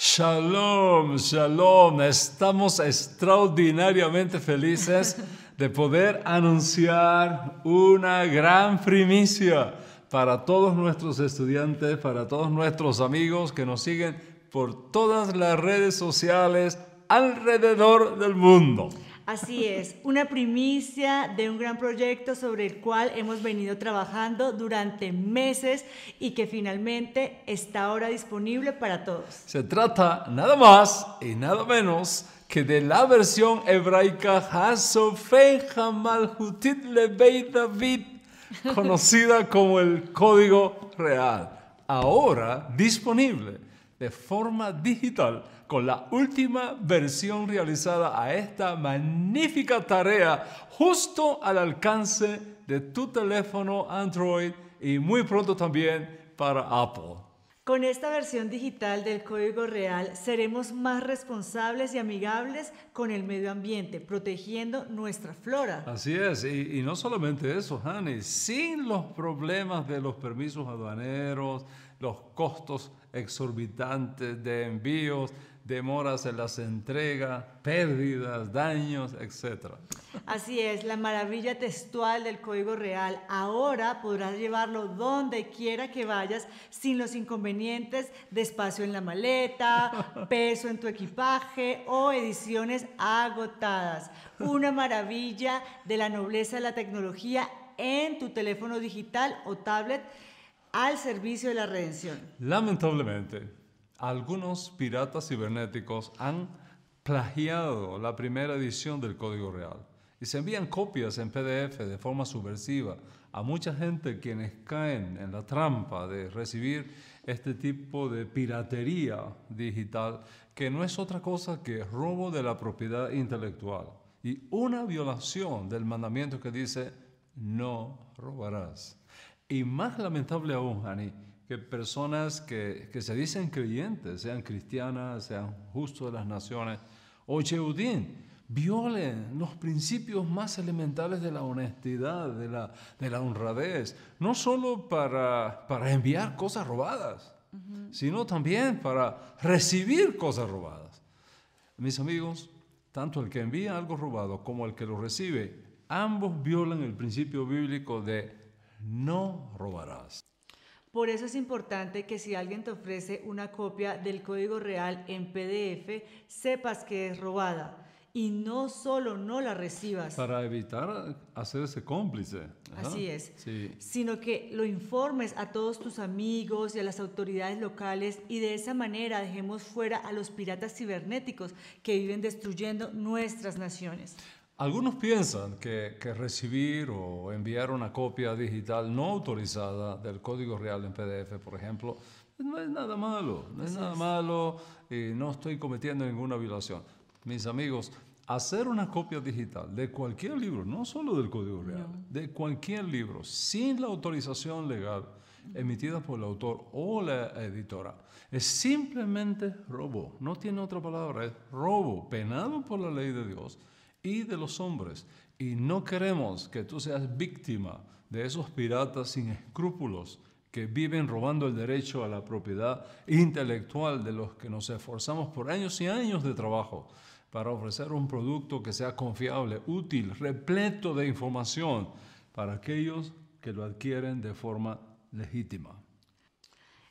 Shalom, shalom. Estamos extraordinariamente felices de poder anunciar una gran primicia para todos nuestros estudiantes, para todos nuestros amigos que nos siguen por todas las redes sociales alrededor del mundo. Así es, una primicia de un gran proyecto sobre el cual hemos venido trabajando durante meses y que finalmente está ahora disponible para todos. Se trata nada más y nada menos que de la versión hebraica Hasofei HaMalhutit LeBeid David, conocida como el Código Real, ahora disponible de forma digital, con la última versión realizada a esta magnífica tarea, justo al alcance de tu teléfono Android y muy pronto también para Apple. Con esta versión digital del Código Real seremos más responsables y amigables con el medio ambiente, protegiendo nuestra flora. Así es, y no solamente eso, Hani, sin los problemas de los permisos aduaneros, los costos exorbitantes de envíos, demoras en las entregas, pérdidas, daños, etc. Así es, la maravilla textual del Código Real. Ahora podrás llevarlo donde quiera que vayas sin los inconvenientes de espacio en la maleta, peso en tu equipaje o ediciones agotadas. Una maravilla de la nobleza de la tecnología en tu teléfono digital o tablet al servicio de la redención. Lamentablemente, algunos piratas cibernéticos han plagiado la primera edición del Código Real y se envían copias en PDF de forma subversiva a mucha gente quienes caen en la trampa de recibir este tipo de piratería digital, que no es otra cosa que robo de la propiedad intelectual y una violación del mandamiento que dice no robarás. Y más lamentable aún, Hani, que personas que se dicen creyentes, sean cristianas, sean justos de las naciones, o Yehudín, violen los principios más elementales de la honestidad, de la honradez, no solo para enviar cosas robadas, sino también para recibir cosas robadas. Mis amigos, tanto el que envía algo robado como el que lo recibe, ambos violan el principio bíblico de no robarás. Por eso es importante que si alguien te ofrece una copia del Código Real en PDF, sepas que es robada y no solo no la recibas. Para evitar hacerse cómplice. Ajá. Así es. Sí. Sino que lo informes a todos tus amigos y a las autoridades locales, y de esa manera dejemos fuera a los piratas cibernéticos que viven destruyendo nuestras naciones. Algunos piensan que recibir o enviar una copia digital no autorizada del Código Real en PDF, por ejemplo, no es nada malo, no es nada malo y no estoy cometiendo ninguna violación. Mis amigos, hacer una copia digital de cualquier libro, no solo del Código Real, de cualquier libro, sin la autorización legal emitida por el autor o la editora, es simplemente robo, no tiene otra palabra, es robo, penado por la ley de Dios y de los hombres, y no queremos que tú seas víctima de esos piratas sin escrúpulos que viven robando el derecho a la propiedad intelectual de los que nos esforzamos por años y años de trabajo para ofrecer un producto que sea confiable, útil, repleto de información para aquellos que lo adquieren de forma legítima.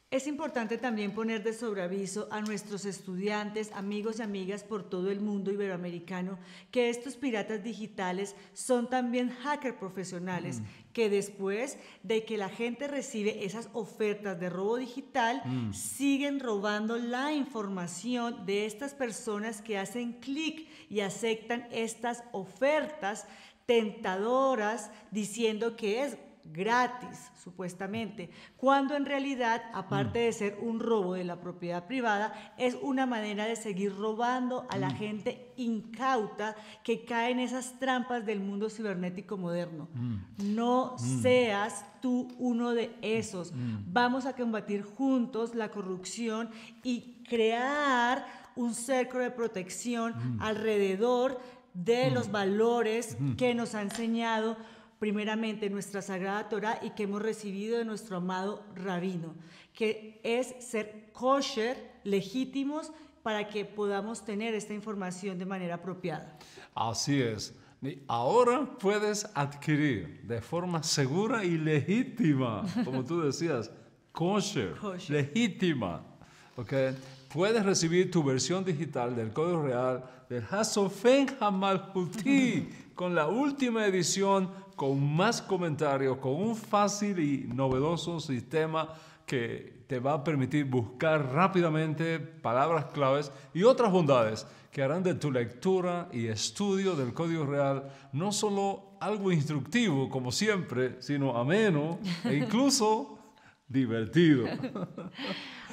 Es importante también poner de sobreaviso a nuestros estudiantes, amigos y amigas por todo el mundo iberoamericano, que estos piratas digitales son también hackers profesionales, que después de que la gente recibe esas ofertas de robo digital, siguen robando la información de estas personas que hacen clic y aceptan estas ofertas tentadoras diciendo que es gratis, supuestamente, cuando en realidad, aparte de ser un robo de la propiedad privada, es una manera de seguir robando a la gente incauta que cae en esas trampas del mundo cibernético moderno. No seas tú uno de esos. Vamos a combatir juntos la corrupción y crear un cerco de protección alrededor de los valores que nos ha enseñado primeramente nuestra Sagrada Torá y que hemos recibido de nuestro amado Rabino, que es ser kosher, legítimos, para que podamos tener esta información de manera apropiada. Así es. Y ahora puedes adquirir de forma segura y legítima, como tú decías, kosher, legítima. Okay. Puedes recibir tu versión digital del Código Real del Hasofei HaMalhutit con la última edición, con más comentarios, con un fácil y novedoso sistema que te va a permitir buscar rápidamente palabras claves y otras bondades que harán de tu lectura y estudio del Código Real no solo algo instructivo, como siempre, sino ameno e incluso divertido.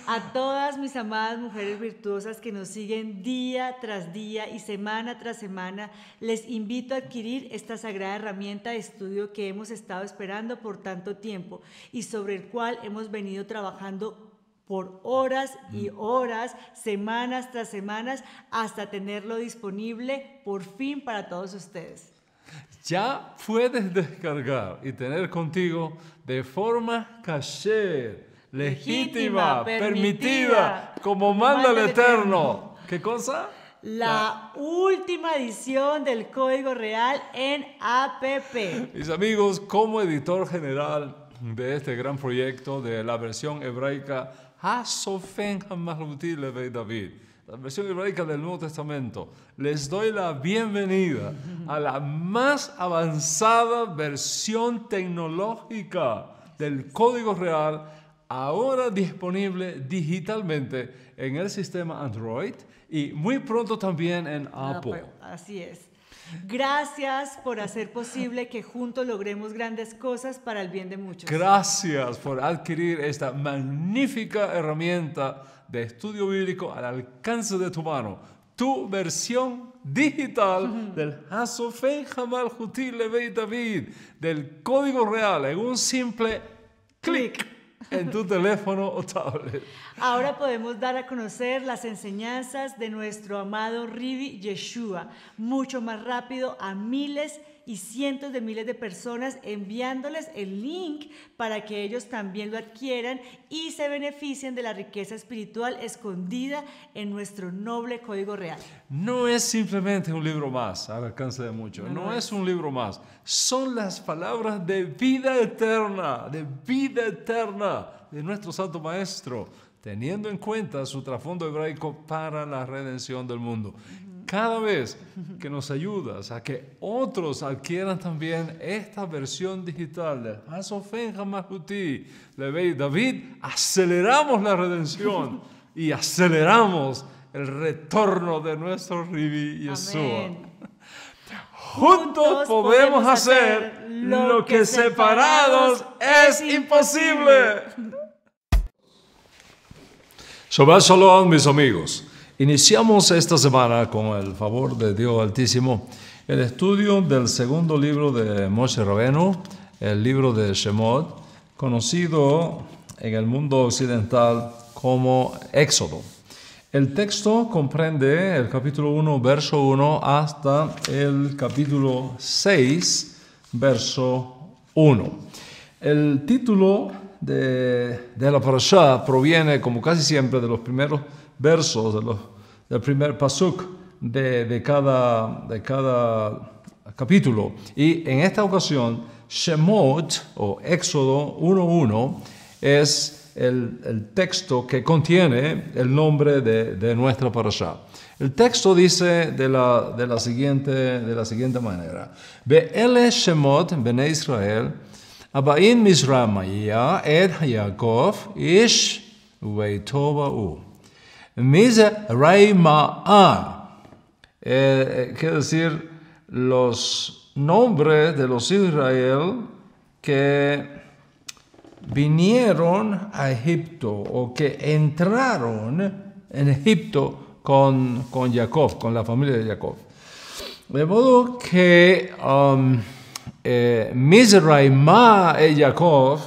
A todas mis amadas mujeres virtuosas que nos siguen día tras día y semana tras semana, les invito a adquirir esta sagrada herramienta de estudio que hemos estado esperando por tanto tiempo y sobre el cual hemos venido trabajando por horas y horas, semanas tras semanas, hasta tenerlo disponible por fin para todos ustedes. Ya puedes descargar y tener contigo de forma caché, legítima, permitida, como manda el Eterno. ¿Qué cosa? La última edición del Código Real en APP. Mis amigos, como editor general de este gran proyecto de la versión hebraica Hasofei HaMalhutit LeBeid David, la versión hebraica del Nuevo Testamento, les doy la bienvenida a la más avanzada versión tecnológica del Código Real, ahora disponible digitalmente en el sistema Android y muy pronto también en Apple. Así es. Gracias por hacer posible que juntos logremos grandes cosas para el bien de muchos. Gracias por adquirir esta magnífica herramienta de estudio bíblico al alcance de tu mano. Tu versión digital del Hasofei HaMalhutit LeBeid David, del Código Real, en un simple clic en tu teléfono o tablet. Ahora podemos dar a conocer las enseñanzas de nuestro amado Ribi Yeshua mucho más rápido a miles y cientos de miles de personas, enviándoles el link para que ellos también lo adquieran y se beneficien de la riqueza espiritual escondida en nuestro noble Código Real. No es simplemente un libro más al alcance de muchos, no es un libro más, son las palabras de vida eterna de nuestro Santo Maestro, teniendo en cuenta su trasfondo hebraico para la redención del mundo. Cada vez que nos ayudas a que otros adquieran también esta versión digital de Hasofei HaMalhutit LeBeid David, aceleramos la redención y aceleramos el retorno de nuestro Ribi Yeshua. Amén. Juntos podemos hacer lo que separados es imposible. Shabbat Shalom, mis amigos. Iniciamos esta semana, con el favor de Dios Altísimo, el estudio del segundo libro de Moshe Rabenu, el libro de Shemot, conocido en el mundo occidental como Éxodo. El texto comprende el capítulo 1, verso 1, hasta el capítulo 6, verso 1. El título de la parashá proviene, como casi siempre, de los primeros versos, del primer pasuk de cada capítulo. Y en esta ocasión, Shemot, o Éxodo 1.1, es el texto que contiene el nombre de nuestra parashá. El texto dice de la siguiente manera: Be'ele Shemot Bene Israel, Abain Misramayah Ed Ya'akov Ish Veitoba'u Miseraymaa, quiere decir los nombres de los Israel que vinieron a Egipto o que entraron en Egipto con Ya'akov, con la familia de Ya'akov. De modo que Miseraymaa e Ya'akov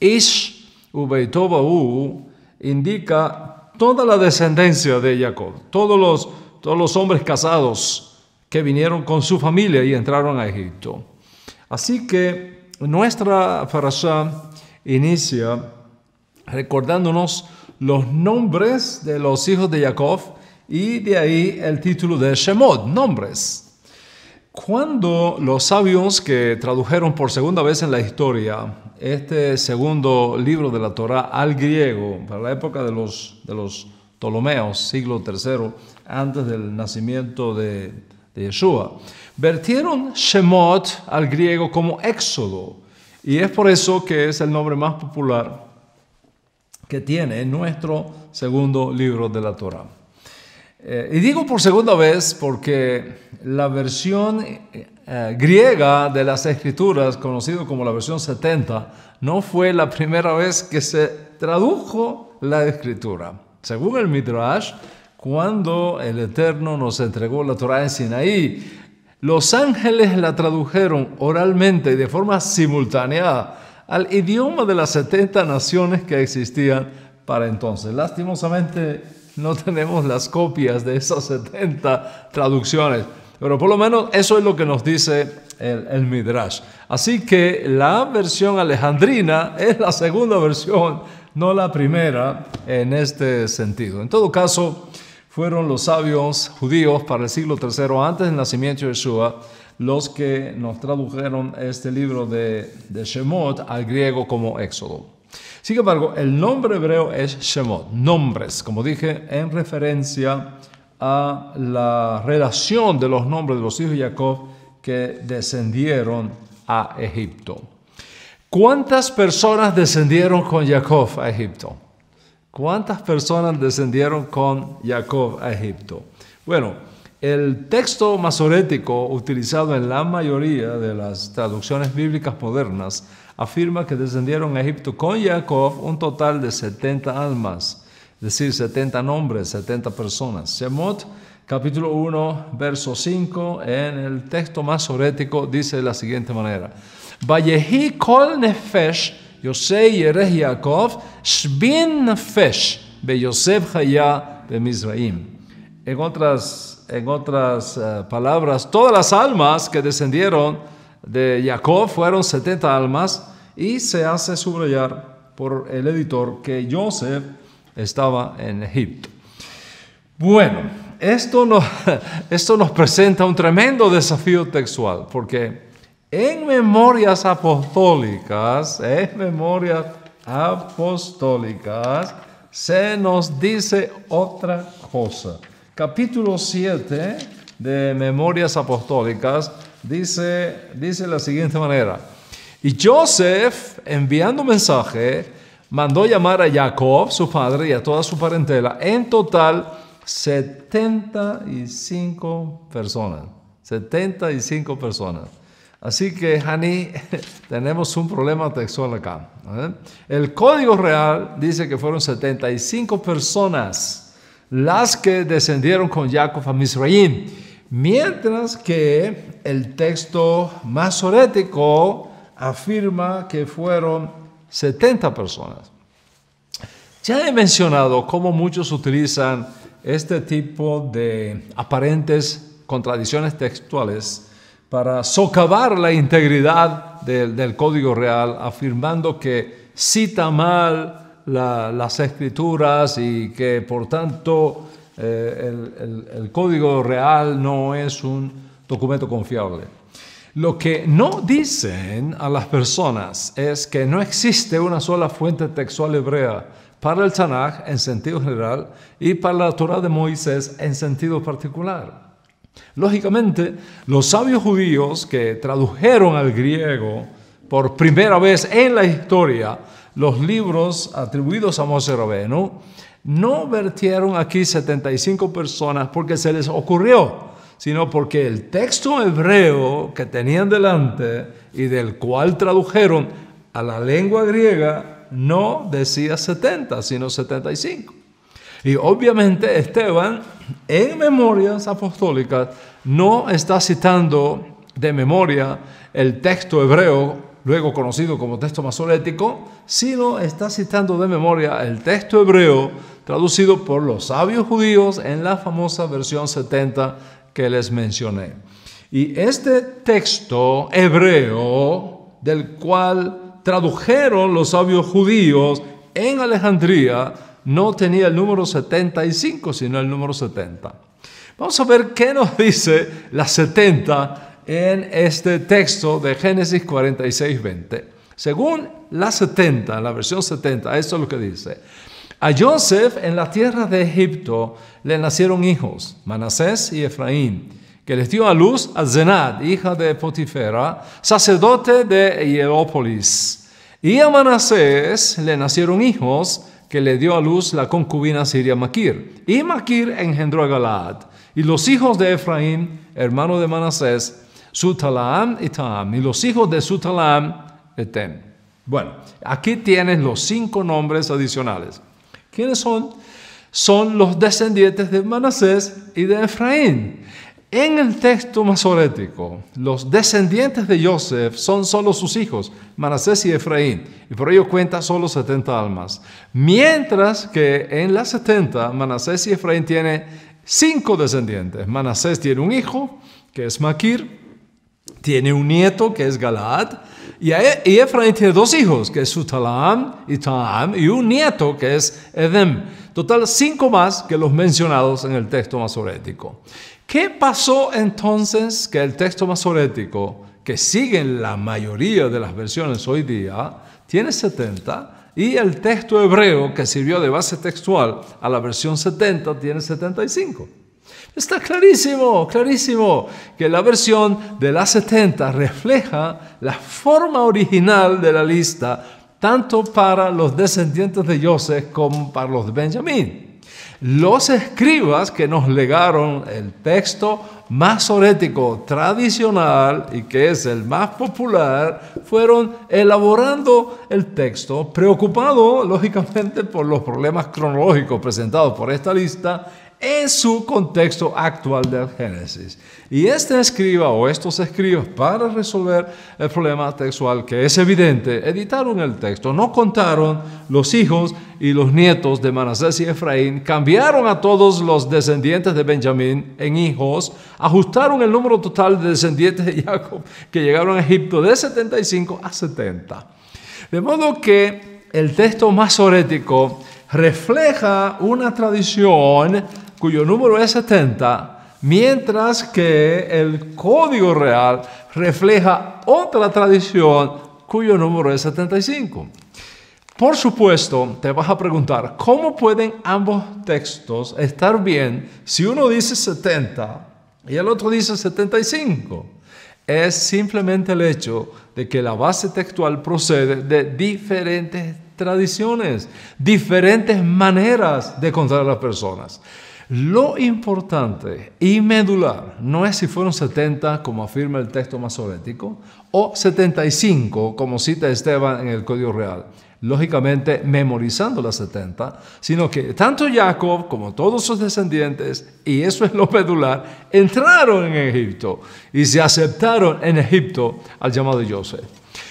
Ish Ubeitobau indica toda la descendencia de Ya'akov, todos los hombres casados que vinieron con su familia y entraron a Egipto. Así que nuestra parashá inicia recordándonos los nombres de los hijos de Ya'akov y de ahí el título de Shemot, nombres. Cuando los sabios que tradujeron por segunda vez en la historia este segundo libro de la Torá al griego, para la época de los Ptolomeos, siglo III, antes del nacimiento de Yeshua, vertieron Shemot al griego como Éxodo, y es por eso que es el nombre más popular que tiene nuestro segundo libro de la Torá. Y digo por segunda vez porque la versión griega de las Escrituras, conocida como la versión 70, no fue la primera vez que se tradujo la Escritura. Según el Midrash, cuando el Eterno nos entregó la Torá en Sinaí, los ángeles la tradujeron oralmente y de forma simultánea al idioma de las 70 naciones que existían para entonces. Lastimosamente, no tenemos las copias de esas 70 traducciones, pero por lo menos eso es lo que nos dice el Midrash. Así que la versión alejandrina es la segunda versión, no la primera en este sentido. En todo caso, fueron los sabios judíos para el siglo III, antes del nacimiento de Yeshua, los que nos tradujeron este libro de Shemot al griego como Éxodo. Sin embargo, el nombre hebreo es Shemot, nombres, como dije, en referencia a la relación de los nombres de los hijos de Ya'akov que descendieron a Egipto. ¿Cuántas personas descendieron con Ya'akov a Egipto? ¿Cuántas personas descendieron con Ya'akov a Egipto? Bueno, el texto masorético utilizado en la mayoría de las traducciones bíblicas modernas afirma que descendieron a Egipto con Ya'akov un total de 70 almas, es decir, 70 nombres, 70 personas. Shemot, capítulo 1, verso 5, en el texto masorético dice de la siguiente manera: Vayehi kol nefesh Yosei yereh Ya'akov shbin nefesh be Yosef haya be Mizraim. En otras palabras, todas las almas que descendieron de Ya'akov fueron 70 almas, y se hace subrayar por el editor que Yosef estaba en Egipto. Bueno, esto nos presenta un tremendo desafío textual, porque en Memorias Apostólicas, se nos dice otra cosa. Capítulo 7 de Memorias Apostólicas dice la siguiente manera: Y Joseph, enviando mensaje, mandó llamar a Ya'akov, su padre, y a toda su parentela. En total, 75 personas. 75 personas. Así que, Hani, tenemos un problema textual acá. El Código Real dice que fueron 75 personas las que descendieron con Ya'akov a Mizraim, mientras que el texto masorético afirma que fueron 70 personas. Ya he mencionado cómo muchos utilizan este tipo de aparentes contradicciones textuales para socavar la integridad del Código Real, afirmando que cita mal las Escrituras y que, por tanto, el Código Real no es un documento confiable. Lo que no dicen a las personas es que no existe una sola fuente textual hebrea para el Tanaj en sentido general y para la Torá de Moisés en sentido particular. Lógicamente, los sabios judíos que tradujeron al griego por primera vez en la historia los libros atribuidos a Moshe Rabenu no vertieron aquí 75 personas porque se les ocurrió, sino porque el texto hebreo que tenían delante y del cual tradujeron a la lengua griega no decía 70, sino 75. Y obviamente Esteban, en Memorias Apostólicas, no está citando de memoria el texto hebreo, luego conocido como texto masorético, sino está citando de memoria el texto hebreo traducido por los sabios judíos en la famosa versión 70 que les mencioné. Y este texto hebreo, del cual tradujeron los sabios judíos en Alejandría, no tenía el número 75, sino el número 70. Vamos a ver qué nos dice la 70 en este texto de Génesis 46:20. Según la 70, la versión 70, esto es lo que dice. A Joseph en la tierra de Egipto le nacieron hijos, Manasés y Efraín, que les dio a luz a Zenat, hija de Potifera, sacerdote de Hierópolis. Y a Manasés le nacieron hijos, que le dio a luz la concubina siria Makir. Y Makir engendró a Galaad. Y los hijos de Efraín, hermano de Manasés, Sutalaam y Itaam. Y los hijos de Sutalaam, Etem. Bueno, aquí tienes los 5 nombres adicionales. ¿Quiénes son? Son los descendientes de Manasés y de Efraín. En el texto masorético, los descendientes de Yosef son solo sus hijos, Manasés y Efraín, y por ello cuenta solo 70 almas. Mientras que en las 70, Manasés y Efraín tienen 5 descendientes. Manasés tiene un hijo, que es Makir, tiene un nieto, que es Galaad, y Efraín tiene 2 hijos, que es Sutalaam y Taam, y un nieto, que es Etem. Total, 5 más que los mencionados en el texto masorético. ¿Qué pasó entonces que el texto masorético, que siguen la mayoría de las versiones hoy día, tiene 70, y el texto hebreo, que sirvió de base textual a la versión 70, tiene 75? Está clarísimo, clarísimo, que la versión de la 70 refleja la forma original de la lista, tanto para los descendientes de Yosef como para los de Benjamín. Los escribas que nos legaron el texto masorético tradicional, y que es el más popular, fueron elaborando el texto, preocupados lógicamente por los problemas cronológicos presentados por esta lista en su contexto actual del Génesis. Y este escriba o estos escribas, para resolver el problema textual que es evidente, editaron el texto, no contaron los hijos y los nietos de Manasés y Efraín, cambiaron a todos los descendientes de Benjamín en hijos, ajustaron el número total de descendientes de Ya'akov que llegaron a Egipto de 75 a 70. De modo que el texto masorético refleja una tradición cuyo número es 70, mientras que el Código Real refleja otra tradición cuyo número es 75. Por supuesto, te vas a preguntar, ¿cómo pueden ambos textos estar bien si uno dice 70 y el otro dice 75? Es simplemente el hecho de que la base textual procede de diferentes tradiciones, diferentes maneras de contar a las personas. Lo importante y medular no es si fueron 70, como afirma el texto masorético, o 75, como cita Esteban en el Código Real, lógicamente memorizando las 70, sino que tanto Ya'akov como todos sus descendientes, y eso es lo medular, entraron en Egipto y se aceptaron en Egipto al llamado de José.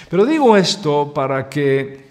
Pero digo esto para que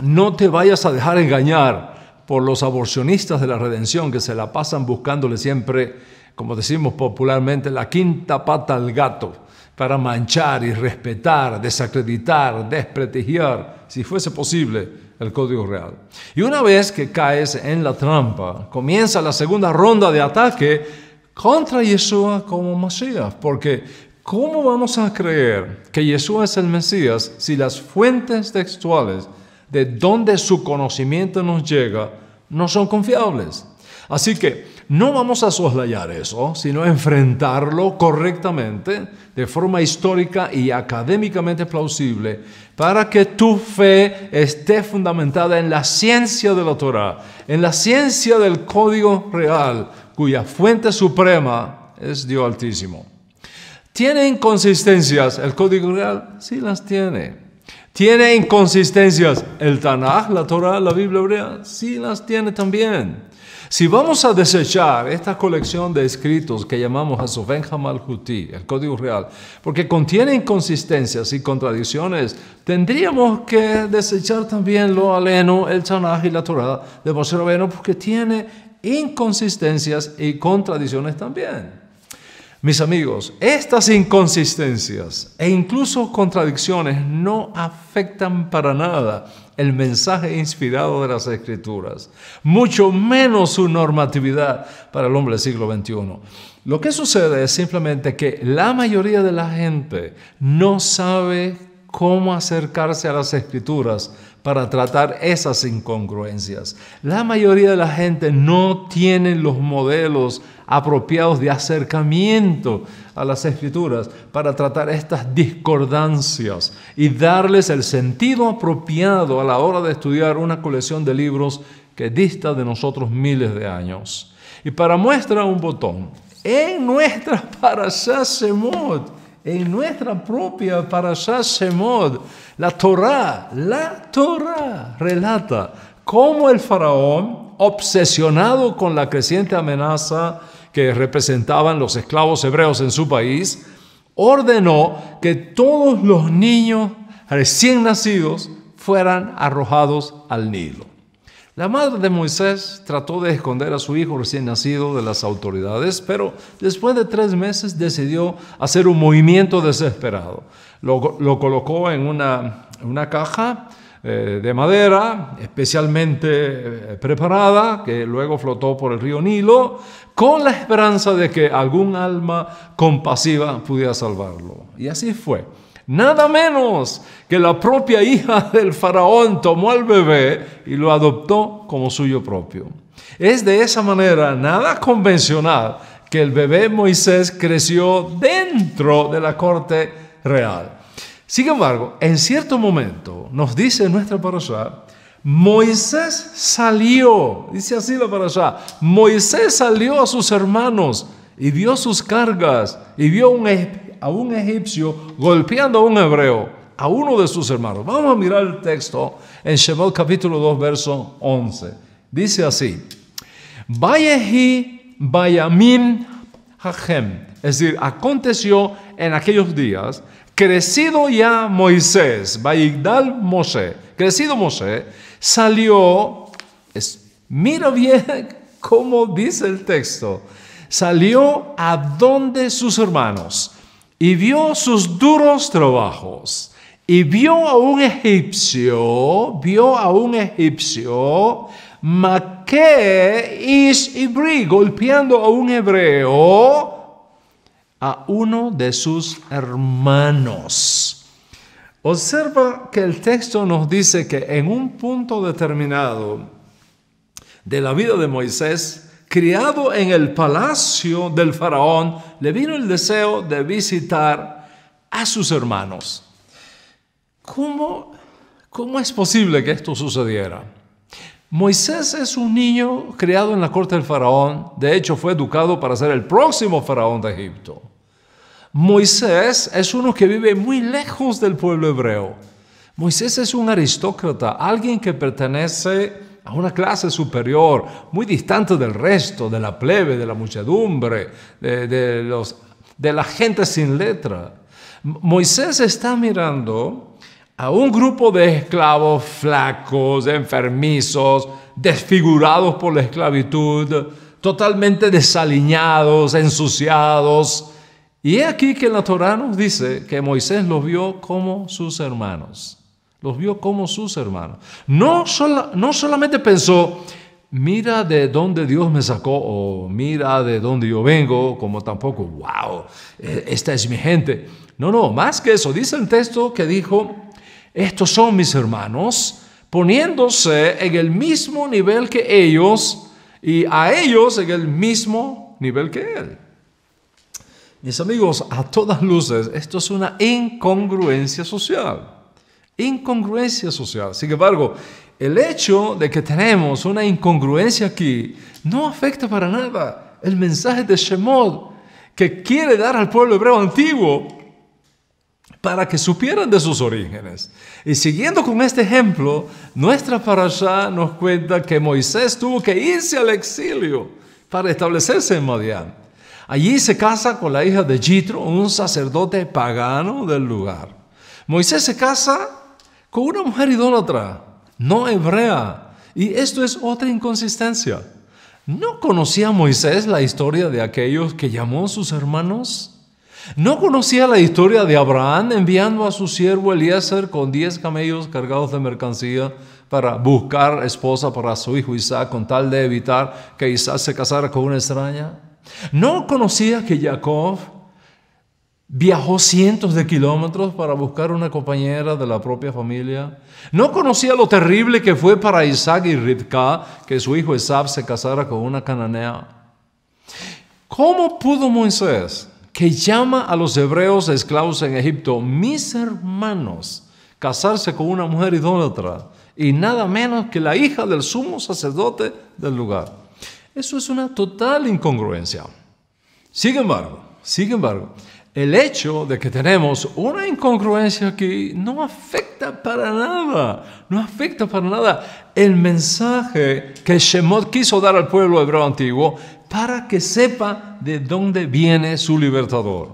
no te vayas a dejar engañar por los aborcionistas de la redención, que se la pasan buscándole siempre, como decimos popularmente, la quinta pata al gato, para manchar, irrespetar, desacreditar, desprestigiar, si fuese posible, el Código Real. Y una vez que caes en la trampa, comienza la segunda ronda de ataque contra Yeshua como Mesías, porque ¿cómo vamos a creer que Yeshua es el Mesías si las fuentes textuales de donde su conocimiento nos llega no son confiables? Así que no vamos a soslayar eso, sino enfrentarlo correctamente, de forma histórica y académicamente plausible, para que tu fe esté fundamentada en la ciencia de la Torá, en la ciencia del Código Real, cuya fuente suprema es Dios Altísimo. ¿Tiene inconsistencias el Código Real? Sí las tiene. ¿Tiene inconsistencias el Tanaj, la Torah, la Biblia hebrea? Sí las tiene también. Si vamos a desechar esta colección de escritos que llamamos Hasofei HaMalhutit, el Código Real, porque contiene inconsistencias y contradicciones, tendríamos que desechar también lo aleno, el Tanaj y la Torah de Moshe Rabenu, porque tiene inconsistencias y contradicciones también. Mis amigos, estas inconsistencias e incluso contradicciones no afectan para nada el mensaje inspirado de las Escrituras, mucho menos su normatividad para el hombre del siglo XXI. Lo que sucede es simplemente que la mayoría de la gente no sabe cómo acercarse a las Escrituras para tratar esas incongruencias. La mayoría de la gente no tiene los modelos apropiados de acercamiento a las Escrituras para tratar estas discordancias y darles el sentido apropiado a la hora de estudiar una colección de libros que dista de nosotros miles de años. Y para muestra un botón, en nuestra parashá Shemot, en nuestra propia parashá Shemot, la Torá relata cómo el faraón, obsesionado con la creciente amenaza que representaban los esclavos hebreos en su país, ordenó que todos los niños recién nacidos fueran arrojados al Nilo. La madre de Moisés trató de esconder a su hijo recién nacido de las autoridades, pero después de 3 meses decidió hacer un movimiento desesperado. Lo colocó en una caja de madera especialmente preparada, que luego flotó por el río Nilo, con la esperanza de que algún alma compasiva pudiera salvarlo. Y así fue. Nada menos que la propia hija del faraón tomó al bebé y lo adoptó como suyo propio. Es de esa manera nada convencional que el bebé Moisés creció dentro de la corte real. Sin embargo, en cierto momento, nos dice nuestra parashá, Moisés salió, dice así la parashá, Moisés salió a sus hermanos y vio sus cargas y vio a un egipcio golpeando a un hebreo, a uno de sus hermanos. Vamos a mirar el texto en Shemot capítulo 2, verso 11. Dice así, Vayehi bayamim hachem. Es decir, aconteció en aquellos días, crecido ya Moisés, Vayigdal Moshe, crecido Moshe, salió, mira bien cómo dice el texto, salió a donde sus hermanos, y vio sus duros trabajos, y vio a un egipcio, Makir ish ibri, golpeando a un hebreo, a uno de sus hermanos. Observa que el texto nos dice que en un punto determinado de la vida de Moisés, criado en el palacio del faraón, le vino el deseo de visitar a sus hermanos. ¿Cómo es posible que esto sucediera? Moisés es un niño criado en la corte del faraón. De hecho, fue educado para ser el próximo faraón de Egipto. Moisés es uno que vive muy lejos del pueblo hebreo. Moisés es un aristócrata, alguien que pertenece a una clase superior, muy distante del resto, de la plebe, de la muchedumbre, de la gente sin letra. Moisés está mirando a un grupo de esclavos flacos, enfermizos, desfigurados por la esclavitud, totalmente desaliñados, ensuciados. Y es aquí que la Torá nos dice que Moisés los vio como sus hermanos. Los vio como sus hermanos. No solamente pensó, mira de dónde Dios me sacó, o mira de dónde yo vengo, como tampoco, wow, esta es mi gente. No, más que eso. Dice el texto que dijo, estos son mis hermanos, poniéndose en el mismo nivel que ellos, y a ellos en el mismo nivel que él. Mis amigos, a todas luces, esto es una incongruencia social. Incongruencia social. Sin embargo, el hecho de que tenemos una incongruencia aquí no afecta para nada el mensaje de Shemot que quiere dar al pueblo hebreo antiguo para que supieran de sus orígenes. Y siguiendo con este ejemplo, nuestra parashá nos cuenta que Moisés tuvo que irse al exilio para establecerse en Madián. Allí se casa con la hija de Jitro, un sacerdote pagano del lugar. Moisés se casa con una mujer idólatra, no hebrea. Y esto es otra inconsistencia. ¿No conocía Moisés la historia de aquellos que llamó sus hermanos? ¿No conocía la historia de Abraham enviando a su siervo Eliezer con 10 camellos cargados de mercancía para buscar esposa para su hijo Isaac con tal de evitar que Isaac se casara con una extraña? ¿No conocía que Ya'akov viajó cientos de kilómetros para buscar una compañera de la propia familia? ¿No conocía lo terrible que fue para Isaac y Ribka que su hijo Esab se casara con una cananea? ¿Cómo pudo Moisés, que llama a los hebreos esclavos en Egipto, mis hermanos, casarse con una mujer idólatra y nada menos que la hija del sumo sacerdote del lugar? Eso es una total incongruencia. Sin embargo, el hecho de que tenemos una incongruencia aquí no afecta para nada, el mensaje que Shemot quiso dar al pueblo hebreo antiguo para que sepa de dónde viene su libertador.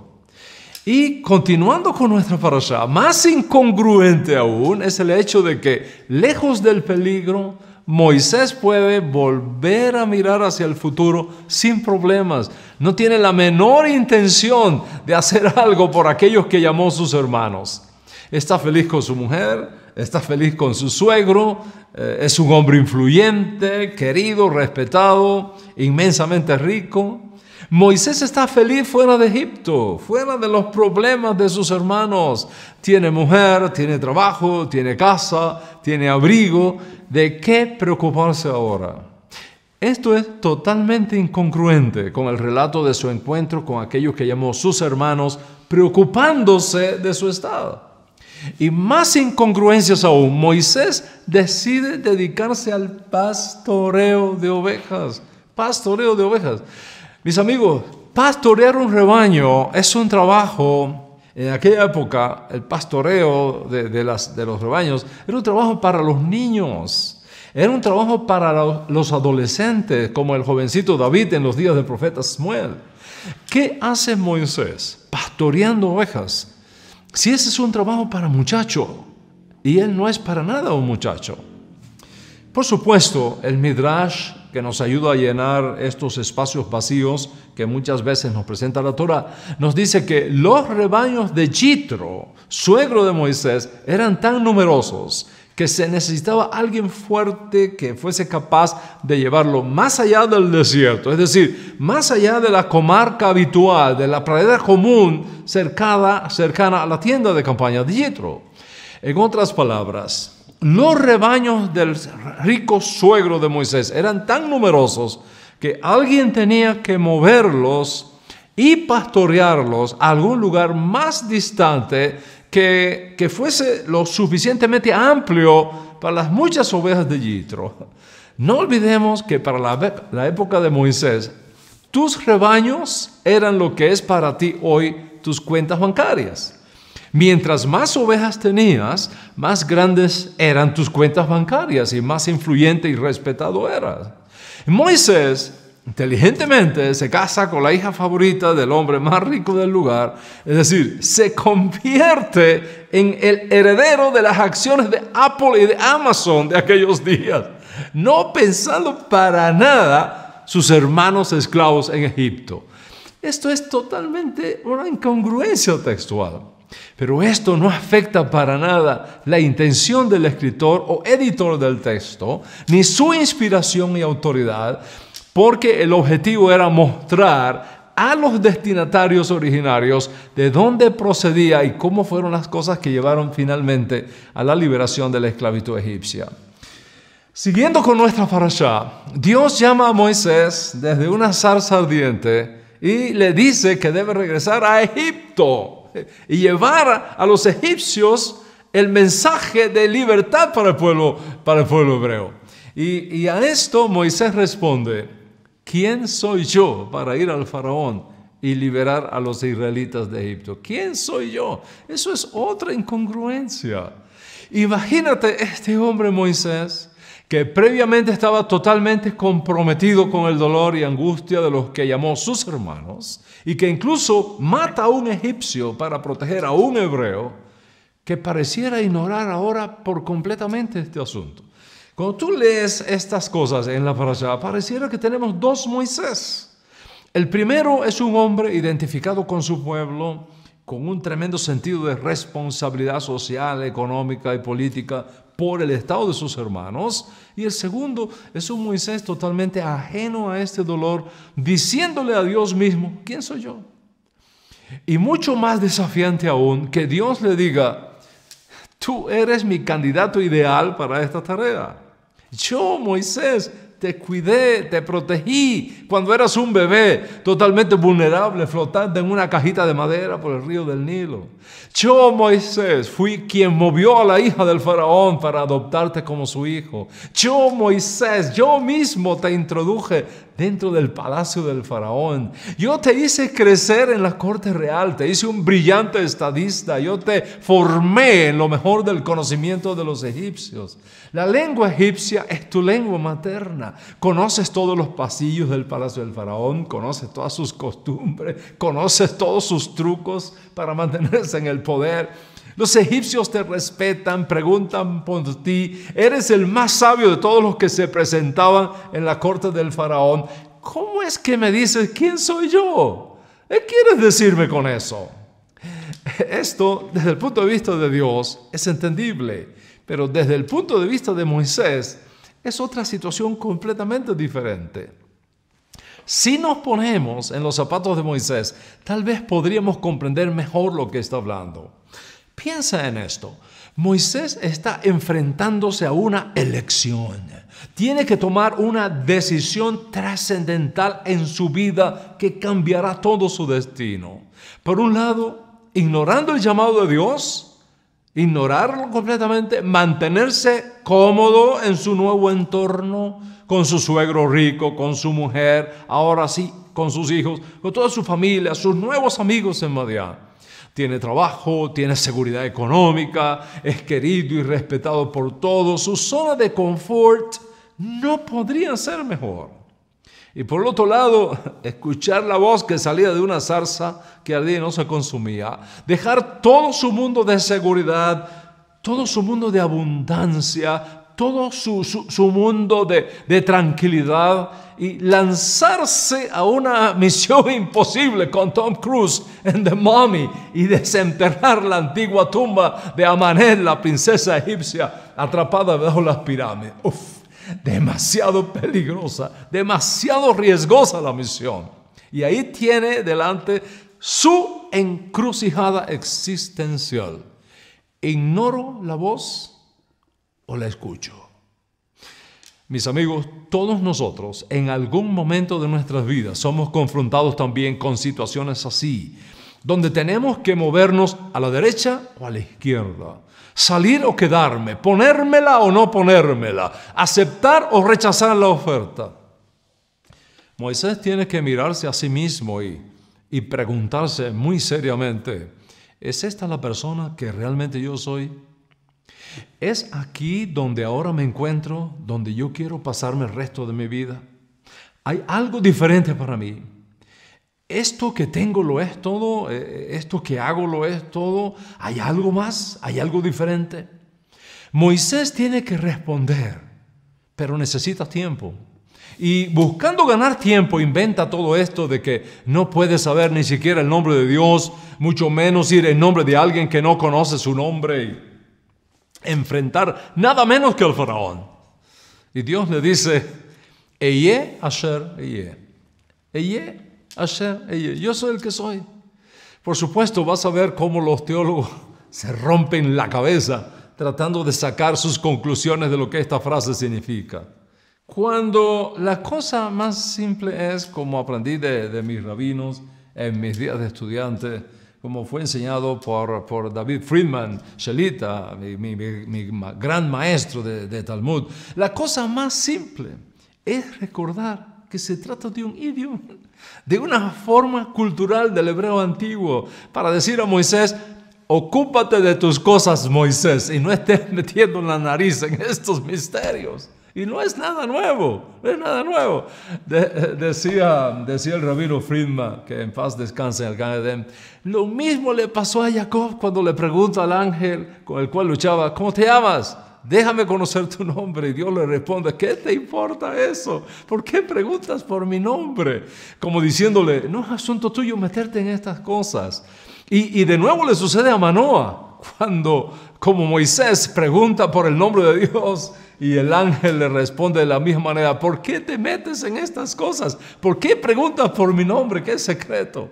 Y continuando con nuestra parashá, más incongruente aún es el hecho de que, lejos del peligro, Moisés puede volver a mirar hacia el futuro sin problemas. No tiene la menor intención de hacer algo por aquellos que llamó sus hermanos. Está feliz con su mujer, está feliz con su suegro, es un hombre influyente, querido, respetado, inmensamente rico. Moisés está feliz fuera de Egipto, fuera de los problemas de sus hermanos. Tiene mujer, tiene trabajo, tiene casa, tiene abrigo. ¿De qué preocuparse ahora? Esto es totalmente incongruente con el relato de su encuentro con aquellos que llamó sus hermanos, preocupándose de su estado. Y más incongruencias aún, Moisés decide dedicarse al pastoreo de ovejas. Mis amigos, pastorear un rebaño es un trabajo. En aquella época, el pastoreo de los rebaños era un trabajo para los niños, era un trabajo para los adolescentes, como el jovencito David en los días del profeta Samuel. ¿Qué hace Moisés pastoreando ovejas? Si ese es un trabajo para muchacho, y él no es para nada un muchacho. Por supuesto, el Midrash, que nos ayuda a llenar estos espacios vacíos que muchas veces nos presenta la Torah, nos dice que los rebaños de Jitro, suegro de Moisés, eran tan numerosos que se necesitaba alguien fuerte que fuese capaz de llevarlo más allá del desierto, es decir, más allá de la comarca habitual, de la pradera común cercana a la tienda de campaña de Jitro. En otras palabras, los rebaños del rico suegro de Moisés eran tan numerosos que alguien tenía que moverlos y pastorearlos a algún lugar más distante que fuese lo suficientemente amplio para las muchas ovejas de Jitro. No olvidemos que para la época de Moisés, tus rebaños eran lo que es para ti hoy tus cuentas bancarias. Mientras más ovejas tenías, más grandes eran tus cuentas bancarias y más influyente y respetado eras. Moisés, inteligentemente, se casa con la hija favorita del hombre más rico del lugar, es decir, se convierte en el heredero de las acciones de Apple y de Amazon de aquellos días, no pensando para nada sus hermanos esclavos en Egipto. Esto es totalmente una incongruencia textual. Pero esto no afecta para nada la intención del escritor o editor del texto, ni su inspiración y autoridad, porque el objetivo era mostrar a los destinatarios originarios de dónde procedía y cómo fueron las cosas que llevaron finalmente a la liberación de la esclavitud egipcia. Siguiendo con nuestra parashá, Dios llama a Moisés desde una zarza ardiente y le dice que debe regresar a Egipto y llevar a los egipcios el mensaje de libertad para el pueblo hebreo. Y a esto Moisés responde: ¿quién soy yo para ir al faraón y liberar a los israelitas de Egipto? ¿Quién soy yo? Eso es otra incongruencia. Imagínate este hombre Moisés, que previamente estaba totalmente comprometido con el dolor y angustia de los que llamó sus hermanos, y que incluso mata a un egipcio para proteger a un hebreo, que pareciera ignorar ahora por completamente este asunto. Cuando tú lees estas cosas en la parashá, pareciera que tenemos dos Moisés. El primero es un hombre identificado con su pueblo, con un tremendo sentido de responsabilidad social, económica y política por el estado de sus hermanos. Y el segundo es un Moisés totalmente ajeno a este dolor, diciéndole a Dios mismo, ¿quién soy yo? Y mucho más desafiante aún, que Dios le diga, tú eres mi candidato ideal para esta tarea. Yo, Moisés, te cuidé, te protegí cuando eras un bebé totalmente vulnerable, flotando en una cajita de madera por el río del Nilo. Yo, Moisés, fui quien movió a la hija del faraón para adoptarte como su hijo. Yo, Moisés, yo mismo te introduje dentro del palacio del faraón. Yo te hice crecer en la corte real, te hice un brillante estadista, yo te formé en lo mejor del conocimiento de los egipcios. La lengua egipcia es tu lengua materna. Conoces todos los pasillos del palacio del faraón, conoces todas sus costumbres, conoces todos sus trucos para mantenerse en el poder. Los egipcios te respetan, preguntan por ti. Eres el más sabio de todos los que se presentaban en la corte del faraón. ¿Cómo es que me dices quién soy yo? ¿Qué quieres decirme con eso? Esto, desde el punto de vista de Dios, es entendible. Pero desde el punto de vista de Moisés, es otra situación completamente diferente. Si nos ponemos en los zapatos de Moisés, tal vez podríamos comprender mejor lo que está hablando. Piensa en esto. Moisés está enfrentándose a una elección. Tiene que tomar una decisión trascendental en su vida que cambiará todo su destino. Por un lado, ignorando el llamado de Dios, ignorarlo completamente, mantenerse cómodo en su nuevo entorno, con su suegro rico, con su mujer, ahora sí, con sus hijos, con toda su familia, sus nuevos amigos en Madián. Tiene trabajo, tiene seguridad económica, es querido y respetado por todos. Su zona de confort no podría ser mejor. Y por el otro lado, escuchar la voz que salía de una zarza que ardía y no se consumía. Dejar todo su mundo de seguridad, todo su mundo de abundancia, todo su mundo de tranquilidad y lanzarse a una misión imposible con Tom Cruise en The Mummy y desenterrar la antigua tumba de Amanés, la princesa egipcia, atrapada bajo las pirámides. Uf, demasiado peligrosa, demasiado riesgosa la misión. Y ahí tiene delante su encrucijada existencial. Ignoro la voz o la escucho. Mis amigos, todos nosotros en algún momento de nuestras vidas somos confrontados también con situaciones así, donde tenemos que movernos a la derecha o a la izquierda, salir o quedarme, ponérmela o no ponérmela, aceptar o rechazar la oferta. Moisés tiene que mirarse a sí mismo y preguntarse muy seriamente, ¿es esta la persona que realmente yo soy? ¿Es aquí donde ahora me encuentro, donde yo quiero pasarme el resto de mi vida? ¿Hay algo diferente para mí? ¿Esto que tengo lo es todo? ¿Esto que hago lo es todo? ¿Hay algo más? ¿Hay algo diferente? Moisés tiene que responder, pero necesita tiempo. Y buscando ganar tiempo, inventa todo esto de que no puede saber ni siquiera el nombre de Dios, mucho menos ir en nombre de alguien que no conoce su nombre y enfrentar nada menos que al faraón. Y Dios le dice, Eye asher eye. Eye asher eye. Yo soy el que soy. Por supuesto, vas a ver cómo los teólogos se rompen la cabeza tratando de sacar sus conclusiones de lo que esta frase significa. Cuando la cosa más simple es, como aprendí de mis rabinos en mis días de estudiante, como fue enseñado por David Friedman Shelita, mi gran maestro de Talmud. La cosa más simple es recordar que se trata de un idioma, de una forma cultural del hebreo antiguo, para decir a Moisés, ocúpate de tus cosas, Moisés, y no estés metiendo la nariz en estos misterios. Y no es nada nuevo, no es nada nuevo. Decía el rabino Friedman, que en paz descanse en el Gan Edén, lo mismo le pasó a Ya'akov cuando le pregunta al ángel con el cual luchaba, ¿cómo te llamas? déjame conocer tu nombre. Y Dios le responde, ¿qué te importa eso? ¿Por qué preguntas por mi nombre? Como diciéndole, no es asunto tuyo meterte en estas cosas. Y de nuevo le sucede a Manoá, cuando como Moisés pregunta por el nombre de Dios, y el ángel le responde de la misma manera, ¿por qué te metes en estas cosas? ¿Por qué preguntas por mi nombre? ¿Qué secreto?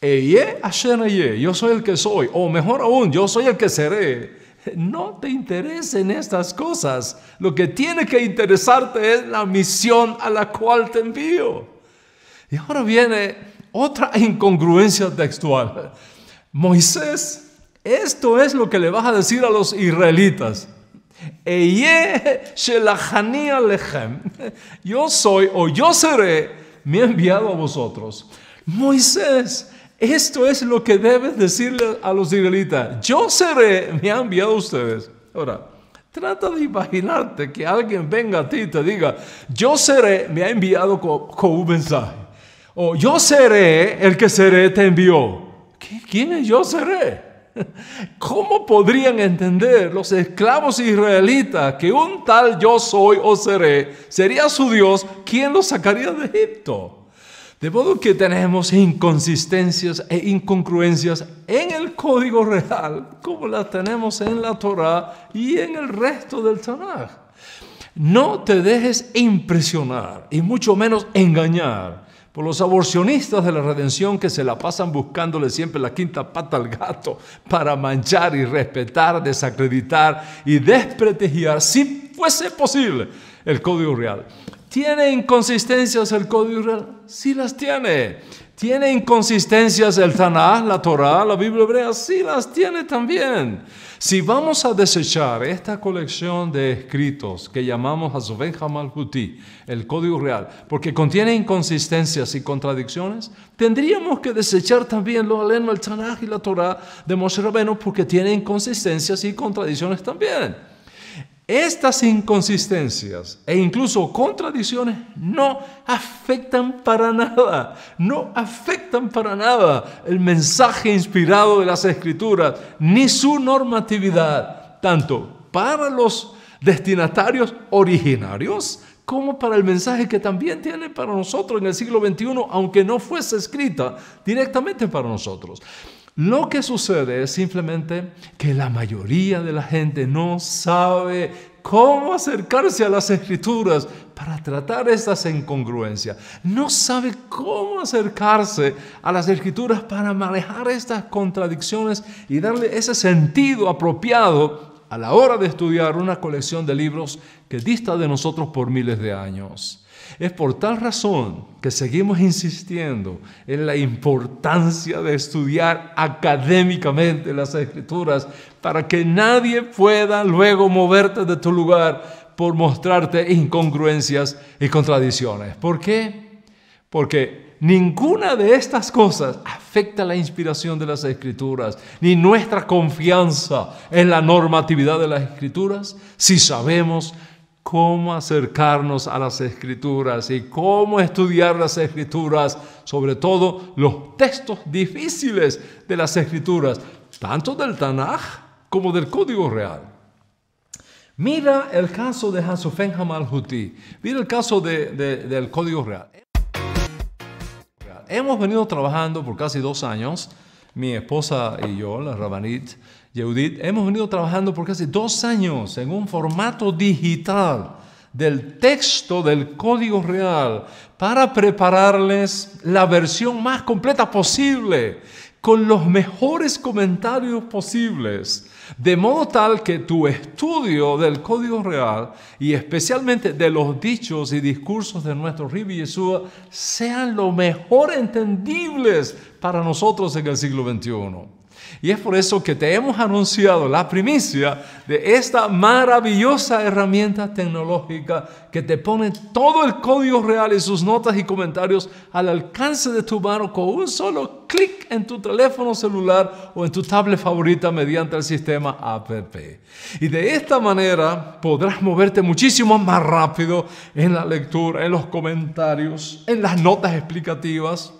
Eye asher eye, yo soy el que soy, o mejor aún, yo soy el que seré. No te interesen estas cosas. Lo que tiene que interesarte es la misión a la cual te envío. Y ahora viene otra incongruencia textual. Moisés, esto es lo que le vas a decir a los israelitas. Eye shelachani alechem, yo soy o yo seré, me he enviado a vosotros. Moisés, esto es lo que debes decirle a los israelitas. Yo seré, me ha enviado a ustedes. Ahora, trata de imaginarte que alguien venga a ti y te diga, yo seré, me ha enviado con un mensaje. O yo seré, el que seré te envió. ¿Quién es yo seré? ¿Cómo podrían entender los esclavos israelitas que un tal yo soy o seré sería su Dios, quien los sacaría de Egipto? De modo que tenemos inconsistencias e incongruencias en el Código Real, como las tenemos en la Torá y en el resto del Tanaj. No te dejes impresionar y mucho menos engañar por los aborcionistas de la redención que se la pasan buscándole siempre la quinta pata al gato para manchar, irrespetar, desacreditar y desprestigiar, si fuese posible, el Código Real. ¿Tiene inconsistencias el Código Real? Sí las tiene. ¿Tiene inconsistencias el Tanaj, la Torá, la Biblia hebrea? Sí las tiene también. Si vamos a desechar esta colección de escritos que llamamos Hasofei HaMalhutit, el Código Real, porque contiene inconsistencias y contradicciones, tendríamos que desechar también los alenos, el Tanaj y la Torá de Moshe Rabenu, porque tiene inconsistencias y contradicciones también. Estas inconsistencias e incluso contradicciones no afectan para nada, no afectan para nada el mensaje inspirado de las Escrituras, ni su normatividad, tanto para los destinatarios originarios como para el mensaje que también tiene para nosotros en el siglo XXI, aunque no fuese escrita directamente para nosotros. Lo que sucede es simplemente que la mayoría de la gente no sabe cómo acercarse a las Escrituras para tratar estas incongruencias. No sabe cómo acercarse a las Escrituras para manejar estas contradicciones y darle ese sentido apropiado a la hora de estudiar una colección de libros que dista de nosotros por miles de años. Es por tal razón que seguimos insistiendo en la importancia de estudiar académicamente las Escrituras para que nadie pueda luego moverte de tu lugar por mostrarte incongruencias y contradicciones. ¿Por qué? Porque ninguna de estas cosas afecta la inspiración de las Escrituras ni nuestra confianza en la normatividad de las Escrituras si sabemos cómo acercarnos a las Escrituras y cómo estudiar las Escrituras, sobre todo los textos difíciles de las Escrituras, tanto del Tanaj como del Código Real. Mira el caso de Hasofei HaMalhutit, mira el caso del Código Real. Hemos venido trabajando por casi 2 años, mi esposa y yo, la Rabanit Yehudit, hemos venido trabajando por casi 2 años en un formato digital del texto del Código Real para prepararles la versión más completa posible, con los mejores comentarios posibles, de modo tal que tu estudio del Código Real y especialmente de los dichos y discursos de nuestro Ribi Yeshua sean lo mejor entendibles para nosotros en el siglo XXI. Y es por eso que te hemos anunciado la primicia de esta maravillosa herramienta tecnológica que te pone todo el Código Real y sus notas y comentarios al alcance de tu mano con un solo clic en tu teléfono celular o en tu tablet favorita mediante el sistema app. Y de esta manera podrás moverte muchísimo más rápido en la lectura, en los comentarios, en las notas explicativas.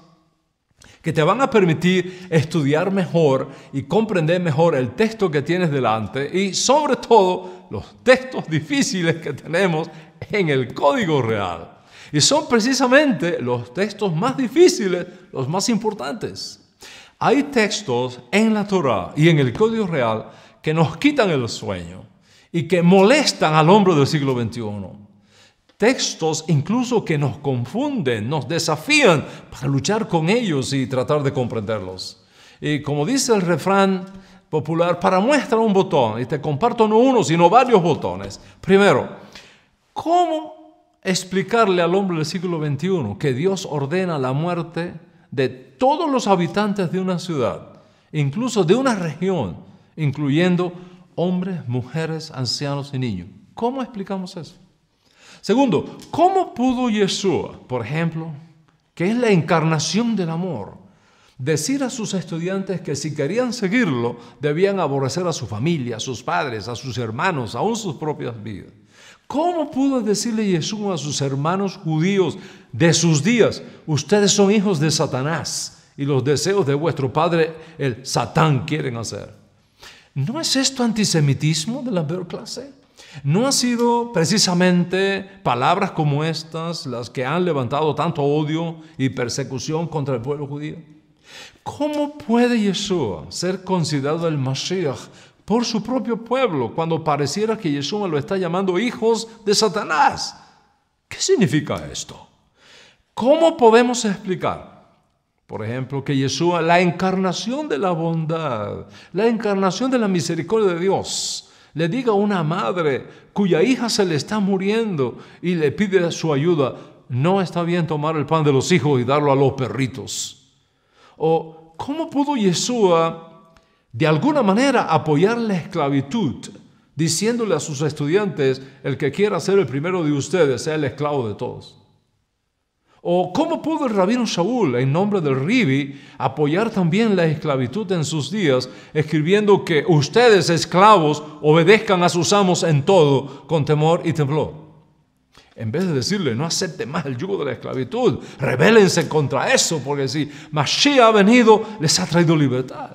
que te van a permitir estudiar mejor y comprender mejor el texto que tienes delante y sobre todo los textos difíciles que tenemos en el Código Real. Y son precisamente los textos más difíciles, los más importantes. Hay textos en la Torá y en el Código Real que nos quitan el sueño y que molestan al hombre del siglo XXI. Textos incluso que nos confunden, nos desafían para luchar con ellos y tratar de comprenderlos. Y como dice el refrán popular, para muestra un botón, y te comparto no uno, sino varios botones. Primero, ¿cómo explicarle al hombre del siglo XXI que Dios ordena la muerte de todos los habitantes de una ciudad, incluso de una región, incluyendo hombres, mujeres, ancianos y niños? ¿Cómo explicamos eso? Segundo, ¿cómo pudo Yeshua, por ejemplo, que es la encarnación del amor, decir a sus estudiantes que si querían seguirlo, debían aborrecer a su familia, a sus padres, a sus hermanos, aún sus propias vidas? ¿Cómo pudo decirle Yeshua a sus hermanos judíos de sus días, ustedes son hijos de Satanás y los deseos de vuestro padre, el Satán, quieren hacer? ¿No es esto antisemitismo de la peor clase? ¿No han sido precisamente palabras como estas las que han levantado tanto odio y persecución contra el pueblo judío? ¿Cómo puede Yeshua ser considerado el Mashiach por su propio pueblo cuando pareciera que Yeshua lo está llamando hijos de Satanás? ¿Qué significa esto? ¿Cómo podemos explicar, por ejemplo, que Yeshua, la encarnación de la bondad, la encarnación de la misericordia de Dios, le diga a una madre cuya hija se le está muriendo y le pide su ayuda, no está bien tomar el pan de los hijos y darlo a los perritos? ¿O cómo pudo Yeshua de alguna manera apoyar la esclavitud, diciéndole a sus estudiantes, el que quiera ser el primero de ustedes, sea el esclavo de todos? ¿O cómo pudo el rabino Shaul, en nombre del Ribi, apoyar también la esclavitud en sus días, escribiendo que ustedes, esclavos, obedezcan a sus amos en todo, con temor y temblor? En vez de decirle, no acepten más el yugo de la esclavitud, rebélense contra eso, porque si Mashiach ha venido, les ha traído libertad.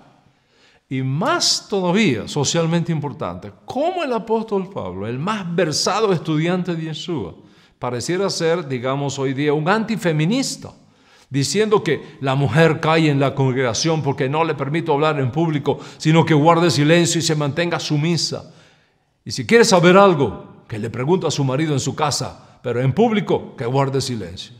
Y más todavía, socialmente importante, como el apóstol Pablo, el más versado estudiante de Yeshua, pareciera ser, digamos hoy día, un antifeminista, diciendo que la mujer cae en la congregación porque no le permito hablar en público, sino que guarde silencio y se mantenga sumisa. Y si quiere saber algo, que le pregunte a su marido en su casa, pero en público, que guarde silencio.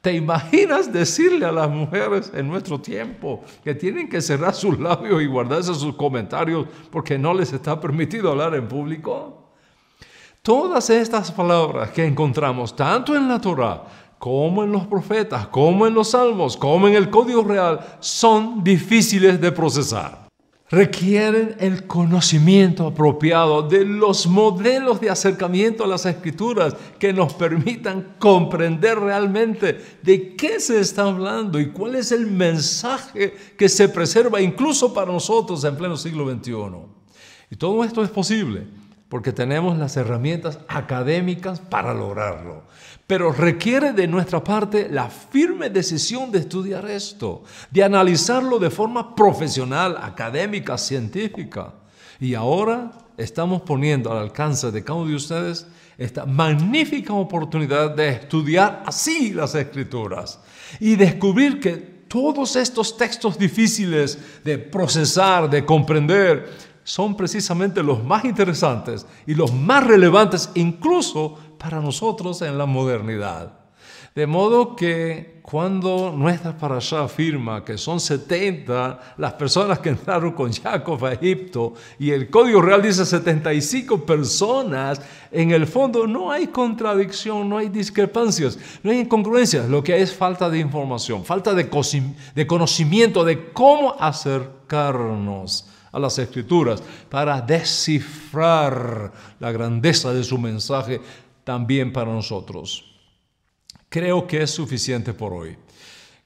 ¿Te imaginas decirle a las mujeres en nuestro tiempo que tienen que cerrar sus labios y guardarse sus comentarios porque no les está permitido hablar en público? Todas estas palabras que encontramos tanto en la Torá, como en los profetas, como en los salmos, como en el Código Real, son difíciles de procesar. Requieren el conocimiento apropiado de los modelos de acercamiento a las Escrituras que nos permitan comprender realmente de qué se está hablando y cuál es el mensaje que se preserva incluso para nosotros en pleno siglo XXI. Y todo esto es posible porque tenemos las herramientas académicas para lograrlo. Pero requiere de nuestra parte la firme decisión de estudiar esto, de analizarlo de forma profesional, académica, científica. Y ahora estamos poniendo al alcance de cada uno de ustedes esta magnífica oportunidad de estudiar así las Escrituras y descubrir que todos estos textos difíciles de procesar, de comprender, son precisamente los más interesantes y los más relevantes incluso para nosotros en la modernidad. De modo que cuando nuestra parashá afirma que son 70 las personas que entraron con Ya'akov a Egipto y el Código Real dice 75 personas, en el fondo no hay contradicción, no hay discrepancias, no hay incongruencias. Lo que hay es falta de información, falta de conocimiento de cómo acercarnos a las Escrituras para descifrar la grandeza de su mensaje también para nosotros. Creo que es suficiente por hoy.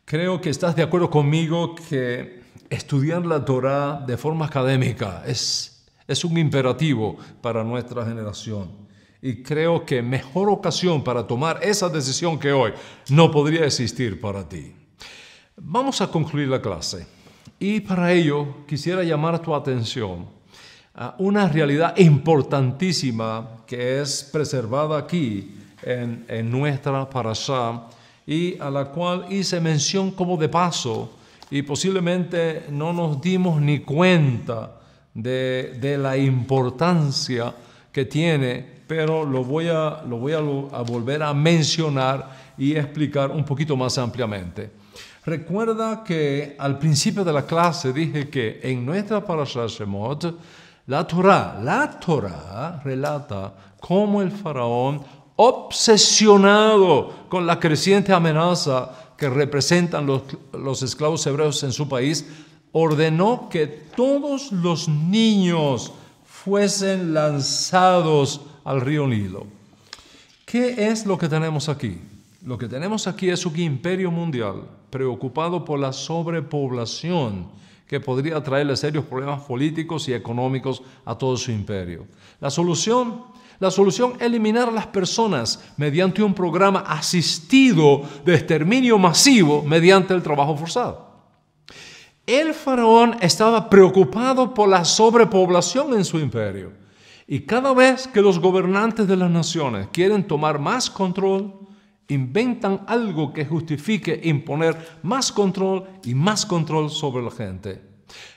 Creo que estás de acuerdo conmigo que estudiar la Torá de forma académica es un imperativo para nuestra generación. Y creo que mejor ocasión para tomar esa decisión que hoy no podría existir para ti. Vamos a concluir la clase y para ello quisiera llamar tu atención a una realidad importantísima que es preservada aquí en nuestra parashá y a la cual hice mención como de paso y posiblemente no nos dimos ni cuenta de la importancia que tiene, pero lo voy a volver a mencionar y explicar un poquito más ampliamente. Recuerda que al principio de la clase dije que en nuestra parashá Shemot, la Torá relata cómo el faraón, obsesionado con la creciente amenaza que representan los esclavos hebreos en su país, ordenó que todos los niños fuesen lanzados al río Nilo. ¿Qué es lo que tenemos aquí? Lo que tenemos aquí es un imperio mundial preocupado por la sobrepoblación que podría traerle serios problemas políticos y económicos a todo su imperio. La solución es eliminar a las personas mediante un programa asistido de exterminio masivo mediante el trabajo forzado. El faraón estaba preocupado por la sobrepoblación en su imperio. Y cada vez que los gobernantes de las naciones quieren tomar más control, inventan algo que justifique imponer más control y más control sobre la gente.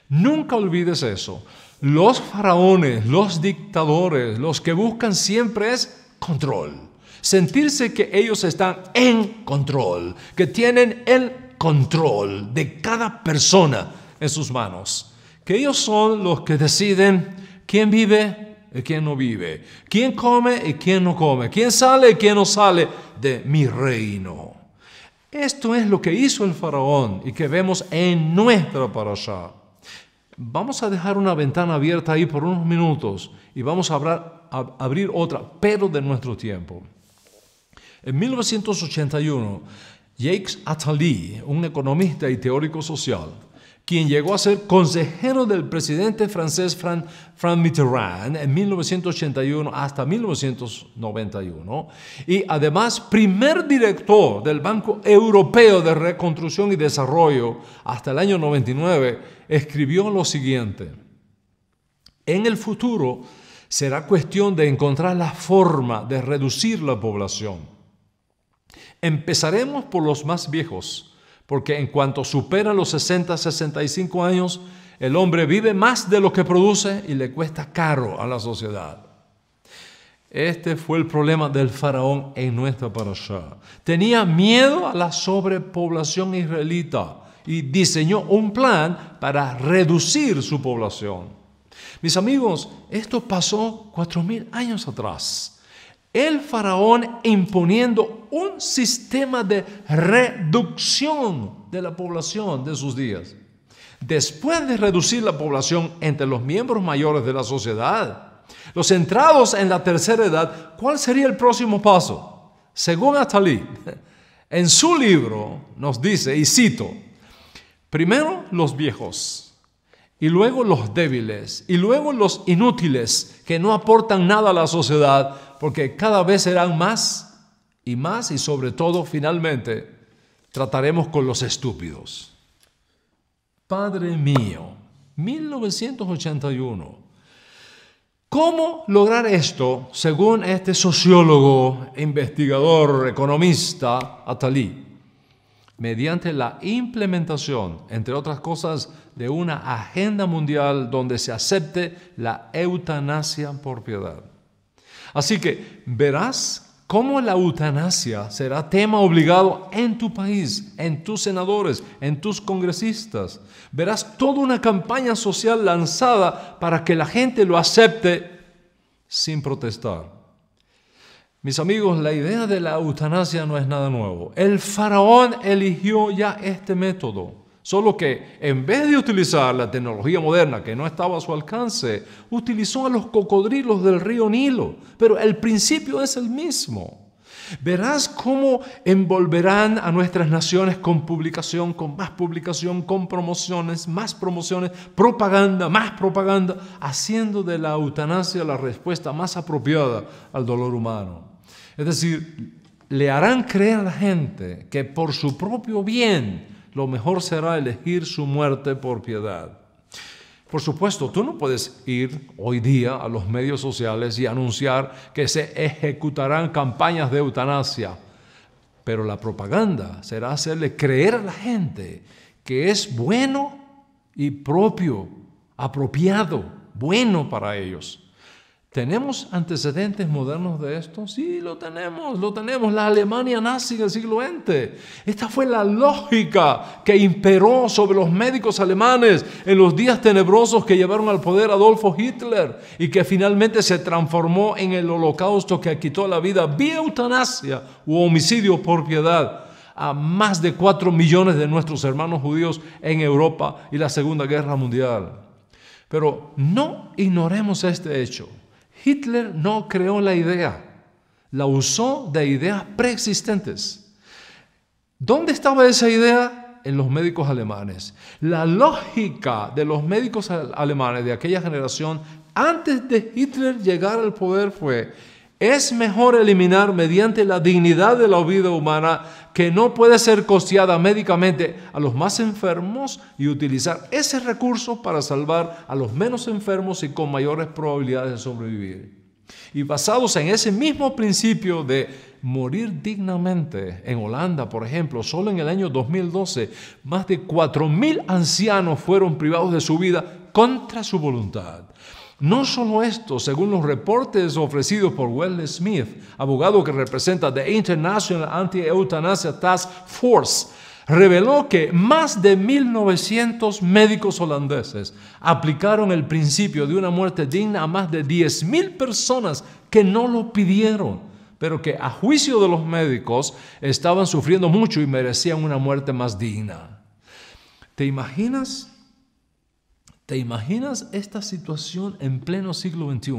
Nunca olvides eso. Los faraones, los dictadores, los que buscan siempre es control. Sentirse que ellos están en control, que tienen el control de cada persona en sus manos. Que ellos son los que deciden quién vive y quién no vive, quién come y quién no come, quién sale y quién no sale de mi reino. Esto es lo que hizo el faraón y que vemos en nuestra parashá. Vamos a dejar una ventana abierta ahí por unos minutos y vamos a abrir otra, pero de nuestro tiempo. En 1981, Jacques Attali, un economista y teórico social, quien llegó a ser consejero del presidente francés Mitterrand en 1981 hasta 1991, y además primer director del Banco Europeo de Reconstrucción y Desarrollo hasta el año 99, escribió lo siguiente: en el futuro será cuestión de encontrar la forma de reducir la población. Empezaremos por los más viejos, porque en cuanto supera los 60, 65 años, el hombre vive más de lo que produce y le cuesta caro a la sociedad. Este fue el problema del faraón en nuestra parashá. Tenía miedo a la sobrepoblación israelita y diseñó un plan para reducir su población. Mis amigos, esto pasó 4000 años atrás. El faraón imponiendo un sistema de reducción de la población de sus días. Después de reducir la población entre los miembros mayores de la sociedad, los entrados en la tercera edad, ¿cuál sería el próximo paso? Según Attali, en su libro nos dice, y cito: primero los viejos, y luego los débiles, y luego los inútiles, que no aportan nada a la sociedad, porque cada vez serán más, y sobre todo, finalmente, trataremos con los estúpidos. Padre mío, 1981. ¿Cómo lograr esto, según este sociólogo, investigador, economista, Attali? Mediante la implementación, entre otras cosas, de una agenda mundial donde se acepte la eutanasia por piedad. Así que verás cómo la eutanasia será tema obligado en tu país, en tus senadores, en tus congresistas. Verás toda una campaña social lanzada para que la gente lo acepte sin protestar. Mis amigos, la idea de la eutanasia no es nada nuevo. El faraón eligió ya este método, solo que en vez de utilizar la tecnología moderna que no estaba a su alcance, utilizó a los cocodrilos del río Nilo, pero el principio es el mismo. Verás cómo envolverán a nuestras naciones con publicación, con más publicación, con promociones, propaganda, más propaganda, haciendo de la eutanasia la respuesta más apropiada al dolor humano. Es decir, le harán creer a la gente que por su propio bien lo mejor será elegir su muerte por piedad. Por supuesto, tú no puedes ir hoy día a los medios sociales y anunciar que se ejecutarán campañas de eutanasia, pero la propaganda será hacerle creer a la gente que es bueno y propio, apropiado, bueno para ellos. ¿Tenemos antecedentes modernos de esto? Sí, lo tenemos, la Alemania nazi del siglo XX. Esta fue la lógica que imperó sobre los médicos alemanes en los días tenebrosos que llevaron al poder Adolfo Hitler y que finalmente se transformó en el holocausto que quitó la vida vía eutanasia u homicidio por piedad a más de 4 millones de nuestros hermanos judíos en Europa y la Segunda Guerra Mundial. Pero no ignoremos este hecho. Hitler no creó la idea, la usó de ideas preexistentes. ¿Dónde estaba esa idea? En los médicos alemanes. La lógica de los médicos alemanes de aquella generación, antes de Hitler llegar al poder, fue: es mejor eliminar mediante la dignidad de la vida humana, que no puede ser costeada médicamente, a los más enfermos y utilizar ese recurso para salvar a los menos enfermos y con mayores probabilidades de sobrevivir. Y basados en ese mismo principio de morir dignamente, en Holanda, por ejemplo, solo en el año 2012, más de 4.000 ancianos fueron privados de su vida contra su voluntad. No solo esto, según los reportes ofrecidos por Wesley Smith, abogado que representa The International Anti-Euthanasia Task Force, reveló que más de 1.900 médicos holandeses aplicaron el principio de una muerte digna a más de 10.000 personas que no lo pidieron, pero que a juicio de los médicos estaban sufriendo mucho y merecían una muerte más digna. ¿Te imaginas? ¿Te imaginas esta situación en pleno siglo XXI?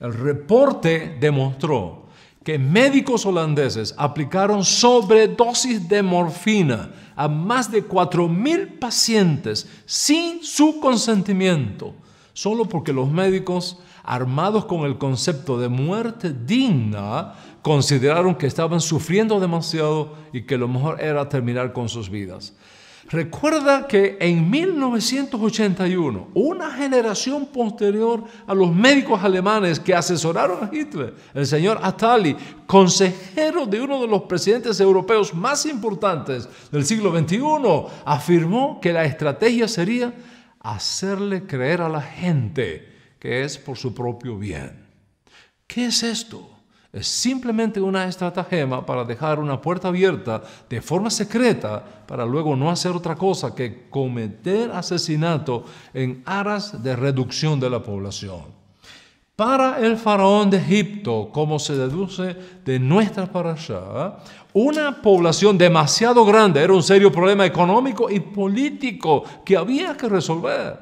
El reporte demostró que médicos holandeses aplicaron sobredosis de morfina a más de 4.000 pacientes sin su consentimiento, solo porque los médicos, armados con el concepto de muerte digna, consideraron que estaban sufriendo demasiado y que lo mejor era terminar con sus vidas. Recuerda que en 1981, una generación posterior a los médicos alemanes que asesoraron a Hitler, el señor Attali, consejero de uno de los presidentes europeos más importantes del siglo XXI, afirmó que la estrategia sería hacerle creer a la gente que es por su propio bien. ¿Qué es esto? Es simplemente una estratagema para dejar una puerta abierta de forma secreta para luego no hacer otra cosa que cometer asesinato en aras de reducción de la población. Para el faraón de Egipto, como se deduce de nuestra parashá, una población demasiado grande era un serio problema económico y político que había que resolver.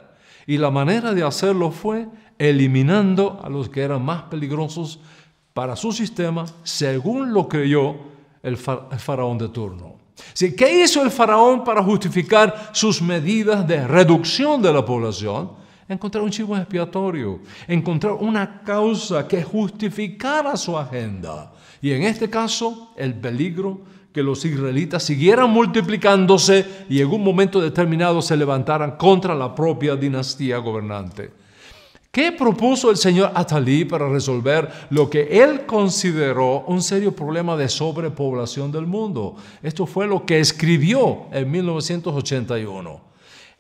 Y la manera de hacerlo fue eliminando a los que eran más peligrosos para su sistema, según lo creyó el faraón de turno. ¿Qué hizo el faraón para justificar sus medidas de reducción de la población? Encontrar un chivo expiatorio, encontrar una causa que justificara su agenda. Y en este caso, el peligro que los israelitas siguieran multiplicándose y en un momento determinado se levantaran contra la propia dinastía gobernante. ¿Qué propuso el señor Attali para resolver lo que él consideró un serio problema de sobrepoblación del mundo? Esto fue lo que escribió en 1981.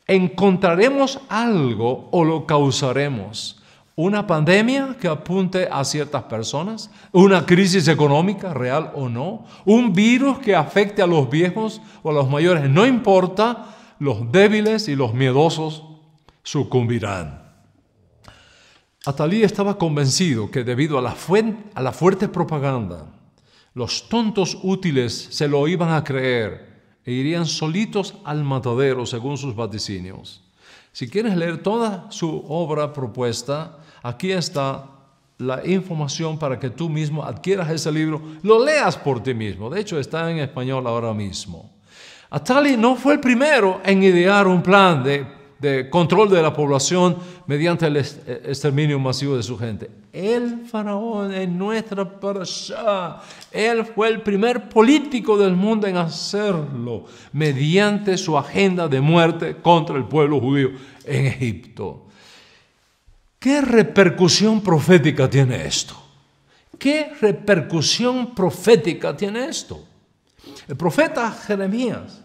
Encontraremos algo o lo causaremos. Una pandemia que apunte a ciertas personas, una crisis económica, real o no, un virus que afecte a los viejos o a los mayores, no importa, los débiles y los miedosos sucumbirán. Attali estaba convencido que debido a la fuerte propaganda, los tontos útiles se lo iban a creer e irían solitos al matadero según sus vaticinios. Si quieres leer toda su obra propuesta, aquí está la información para que tú mismo adquieras ese libro, lo leas por ti mismo. De hecho, está en español ahora mismo. Attali no fue el primero en idear un plan de de control de la población mediante el exterminio masivo de su gente. El faraón en nuestra parashá, él fue el primer político del mundo en hacerlo mediante su agenda de muerte contra el pueblo judío en Egipto. ¿Qué repercusión profética tiene esto? ¿Qué repercusión profética tiene esto? El profeta Jeremías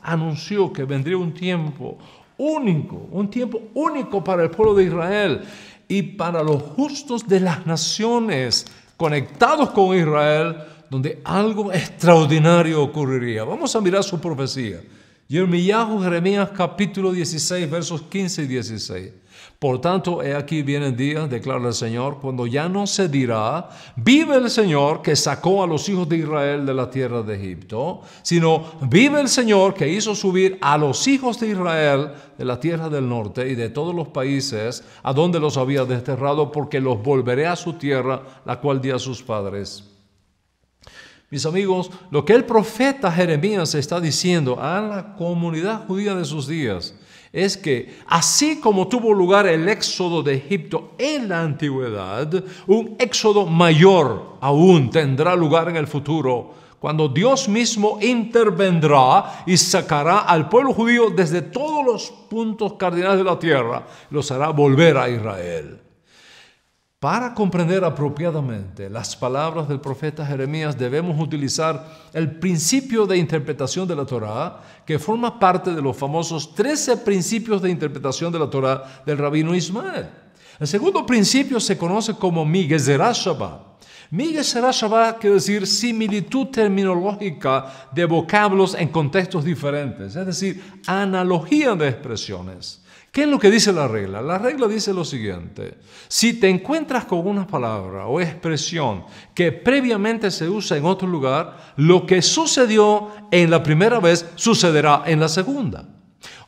anunció que vendría un tiempo único para el pueblo de Israel y para los justos de las naciones conectados con Israel, donde algo extraordinario ocurriría. Vamos a mirar su profecía. Jeremías capítulo 16, versos 15 y 16. Por tanto, he aquí vienen días, declara el Señor, cuando ya no se dirá, vive el Señor que sacó a los hijos de Israel de la tierra de Egipto, sino vive el Señor que hizo subir a los hijos de Israel de la tierra del norte y de todos los países a donde los había desterrado, porque los volveré a su tierra, la cual di a sus padres. Mis amigos, lo que el profeta Jeremías está diciendo a la comunidad judía de sus días es que así como tuvo lugar el éxodo de Egipto en la antigüedad, un éxodo mayor aún tendrá lugar en el futuro, cuando Dios mismo intervendrá y sacará al pueblo judío desde todos los puntos cardinales de la tierra, los hará volver a Israel. Para comprender apropiadamente las palabras del profeta Jeremías, debemos utilizar el principio de interpretación de la Torá, que forma parte de los famosos 13 principios de interpretación de la Torá del rabino Ismael. El segundo principio se conoce como Miseraymaa. Miseraymaa quiere decir similitud terminológica de vocablos en contextos diferentes, es decir, analogía de expresiones. ¿Qué es lo que dice la regla? La regla dice lo siguiente: si te encuentras con una palabra o expresión que previamente se usa en otro lugar, lo que sucedió en la primera vez sucederá en la segunda.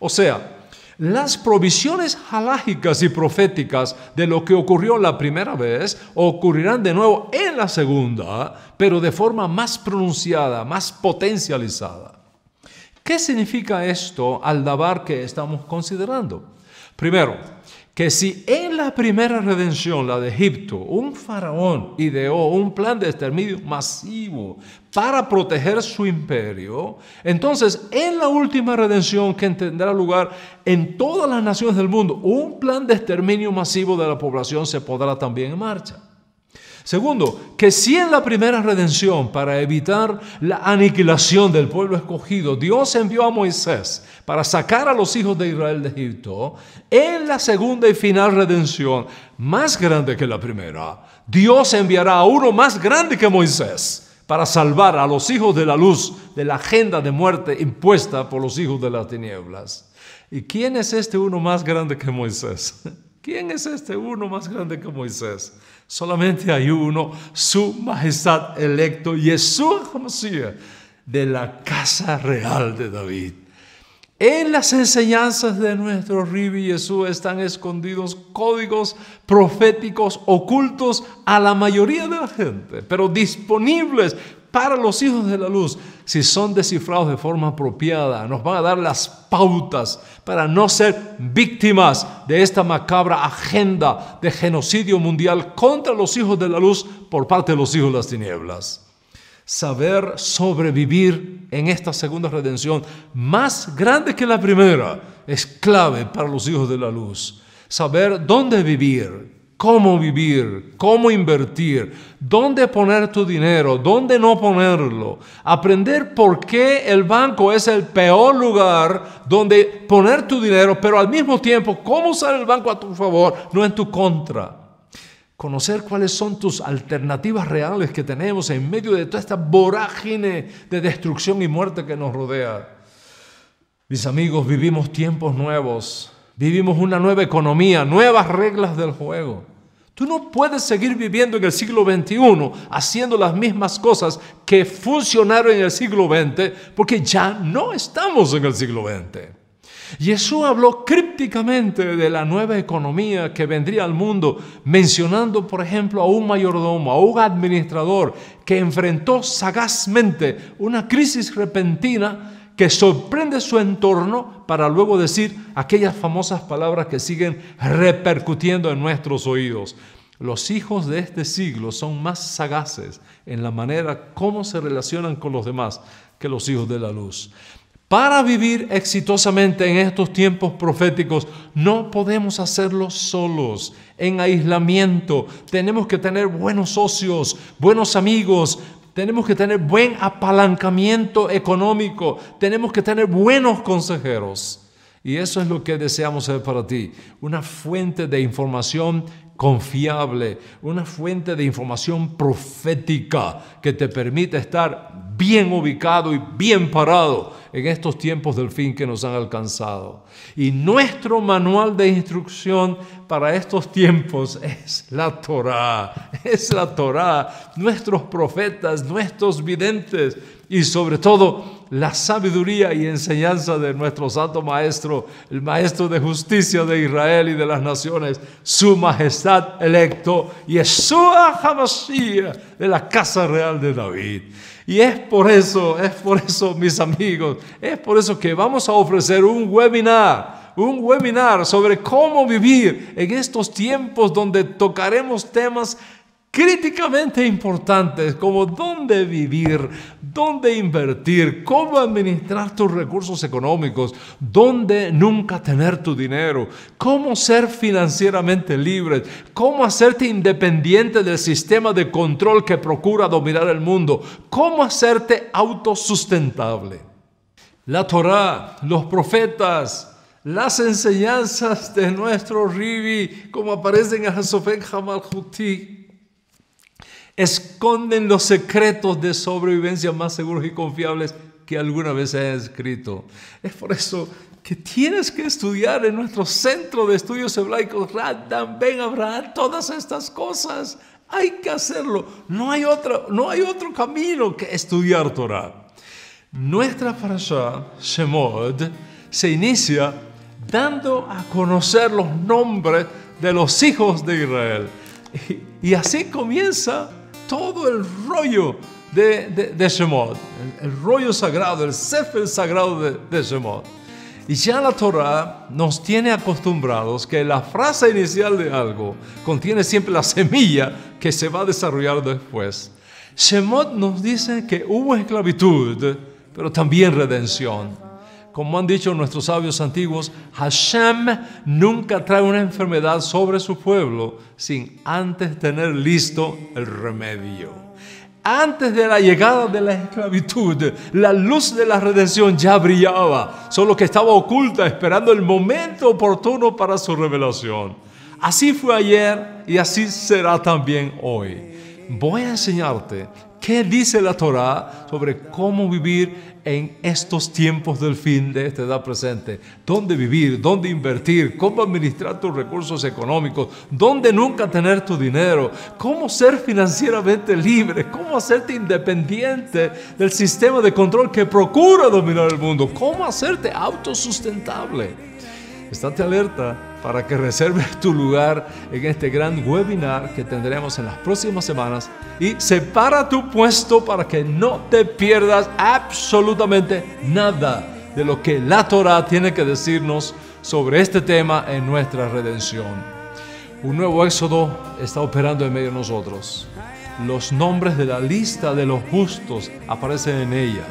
O sea, las provisiones halágicas y proféticas de lo que ocurrió la primera vez ocurrirán de nuevo en la segunda, pero de forma más pronunciada, más potencializada. ¿Qué significa esto al dabar que estamos considerando? Primero, que si en la primera redención, la de Egipto, un faraón ideó un plan de exterminio masivo para proteger su imperio, entonces en la última redención que tendrá lugar en todas las naciones del mundo, un plan de exterminio masivo de la población se pondrá también en marcha. Segundo, que si en la primera redención, para evitar la aniquilación del pueblo escogido, Dios envió a Moisés para sacar a los hijos de Israel de Egipto, en la segunda y final redención, más grande que la primera, Dios enviará a uno más grande que Moisés para salvar a los hijos de la luz de la agenda de muerte impuesta por los hijos de las tinieblas. ¿Y quién es este uno más grande que Moisés? ¿Quién es este uno más grande que Moisés? Solamente hay uno, su majestad electo, Yeshua HaMashiach, de la casa real de David. En las enseñanzas de nuestro Ribi Yeshua están escondidos códigos proféticos ocultos a la mayoría de la gente, pero disponibles para los hijos de la luz. Si son descifrados de forma apropiada, nos van a dar las pautas para no ser víctimas de esta macabra agenda de genocidio mundial contra los hijos de la luz por parte de los hijos de las tinieblas. Saber sobrevivir en esta segunda redención, más grande que la primera, es clave para los hijos de la luz. Saber dónde vivir, cómo vivir, cómo invertir, dónde poner tu dinero, dónde no ponerlo. Aprender por qué el banco es el peor lugar donde poner tu dinero, pero al mismo tiempo cómo usar el banco a tu favor, no en tu contra. Conocer cuáles son tus alternativas reales que tenemos en medio de toda esta vorágine de destrucción y muerte que nos rodea. Mis amigos, vivimos tiempos nuevos. Vivimos una nueva economía, nuevas reglas del juego. Tú no puedes seguir viviendo en el siglo XXI haciendo las mismas cosas que funcionaron en el siglo XX, porque ya no estamos en el siglo XX. Jesús habló crípticamente de la nueva economía que vendría al mundo, mencionando, por ejemplo, a un mayordomo, a un administrador que enfrentó sagazmente una crisis repentina que sorprende su entorno para luego decir aquellas famosas palabras que siguen repercutiendo en nuestros oídos. Los hijos de este siglo son más sagaces en la manera como se relacionan con los demás que los hijos de la luz. Para vivir exitosamente en estos tiempos proféticos, no podemos hacerlo solos, en aislamiento. Tenemos que tener buenos socios, buenos amigos. Tenemos que tener buen apalancamiento económico. Tenemos que tener buenos consejeros. Y eso es lo que deseamos ser para ti. Una fuente de información confiable, una fuente de información profética que te permite estar bien ubicado y bien parado en estos tiempos del fin que nos han alcanzado. Y nuestro manual de instrucción para estos tiempos es la Torá, es la Torá, nuestros profetas, nuestros videntes y sobre todo la sabiduría y enseñanza de nuestro santo maestro, el maestro de justicia de Israel y de las naciones, su majestad electo, Yeshua HaMashiach, de la casa real de David. Y es por eso, mis amigos, es por eso que vamos a ofrecer un webinar sobre cómo vivir en estos tiempos donde tocaremos temas críticamente importantes como dónde vivir, dónde invertir, cómo administrar tus recursos económicos, dónde nunca tener tu dinero, cómo ser financieramente libre, cómo hacerte independiente del sistema de control que procura dominar el mundo, cómo hacerte autosustentable. La Torá, los profetas, las enseñanzas de nuestro Ribi, como aparecen en Hasofei HaMalhutit, esconden los secretos de sobrevivencia más seguros y confiables que alguna vez se hayan escrito. Es por eso que tienes que estudiar en nuestro centro de estudios hebraicos, Radam, Ben Abraham, todas estas cosas. Hay que hacerlo. No hay otro camino que estudiar Torah. Nuestra parashá, Shemot, se inicia dando a conocer los nombres de los hijos de Israel. Y así comienza todo el rollo de Shemot, el rollo sagrado, el sefer sagrado de Shemot. Y ya la Torá nos tiene acostumbrados que la frase inicial de algo contiene siempre la semilla que se va a desarrollar después. Shemot nos dice que hubo esclavitud, pero también redención. Como han dicho nuestros sabios antiguos, Hashem nunca trae una enfermedad sobre su pueblo sin antes tener listo el remedio. Antes de la llegada de la esclavitud, la luz de la redención ya brillaba, solo que estaba oculta esperando el momento oportuno para su revelación. Así fue ayer y así será también hoy. Voy a enseñarte qué dice la Torá sobre cómo vivir en estos tiempos del fin de esta edad presente. Dónde vivir, dónde invertir, cómo administrar tus recursos económicos, dónde nunca tener tu dinero, cómo ser financieramente libre, cómo hacerte independiente del sistema de control que procura dominar el mundo, cómo hacerte autosustentable. Estate alerta para que reserves tu lugar en este gran webinar que tendremos en las próximas semanas y separa tu puesto para que no te pierdas absolutamente nada de lo que la Torá tiene que decirnos sobre este tema en nuestra redención. Un nuevo éxodo está operando en medio de nosotros. Los nombres de la lista de los justos aparecen en ella.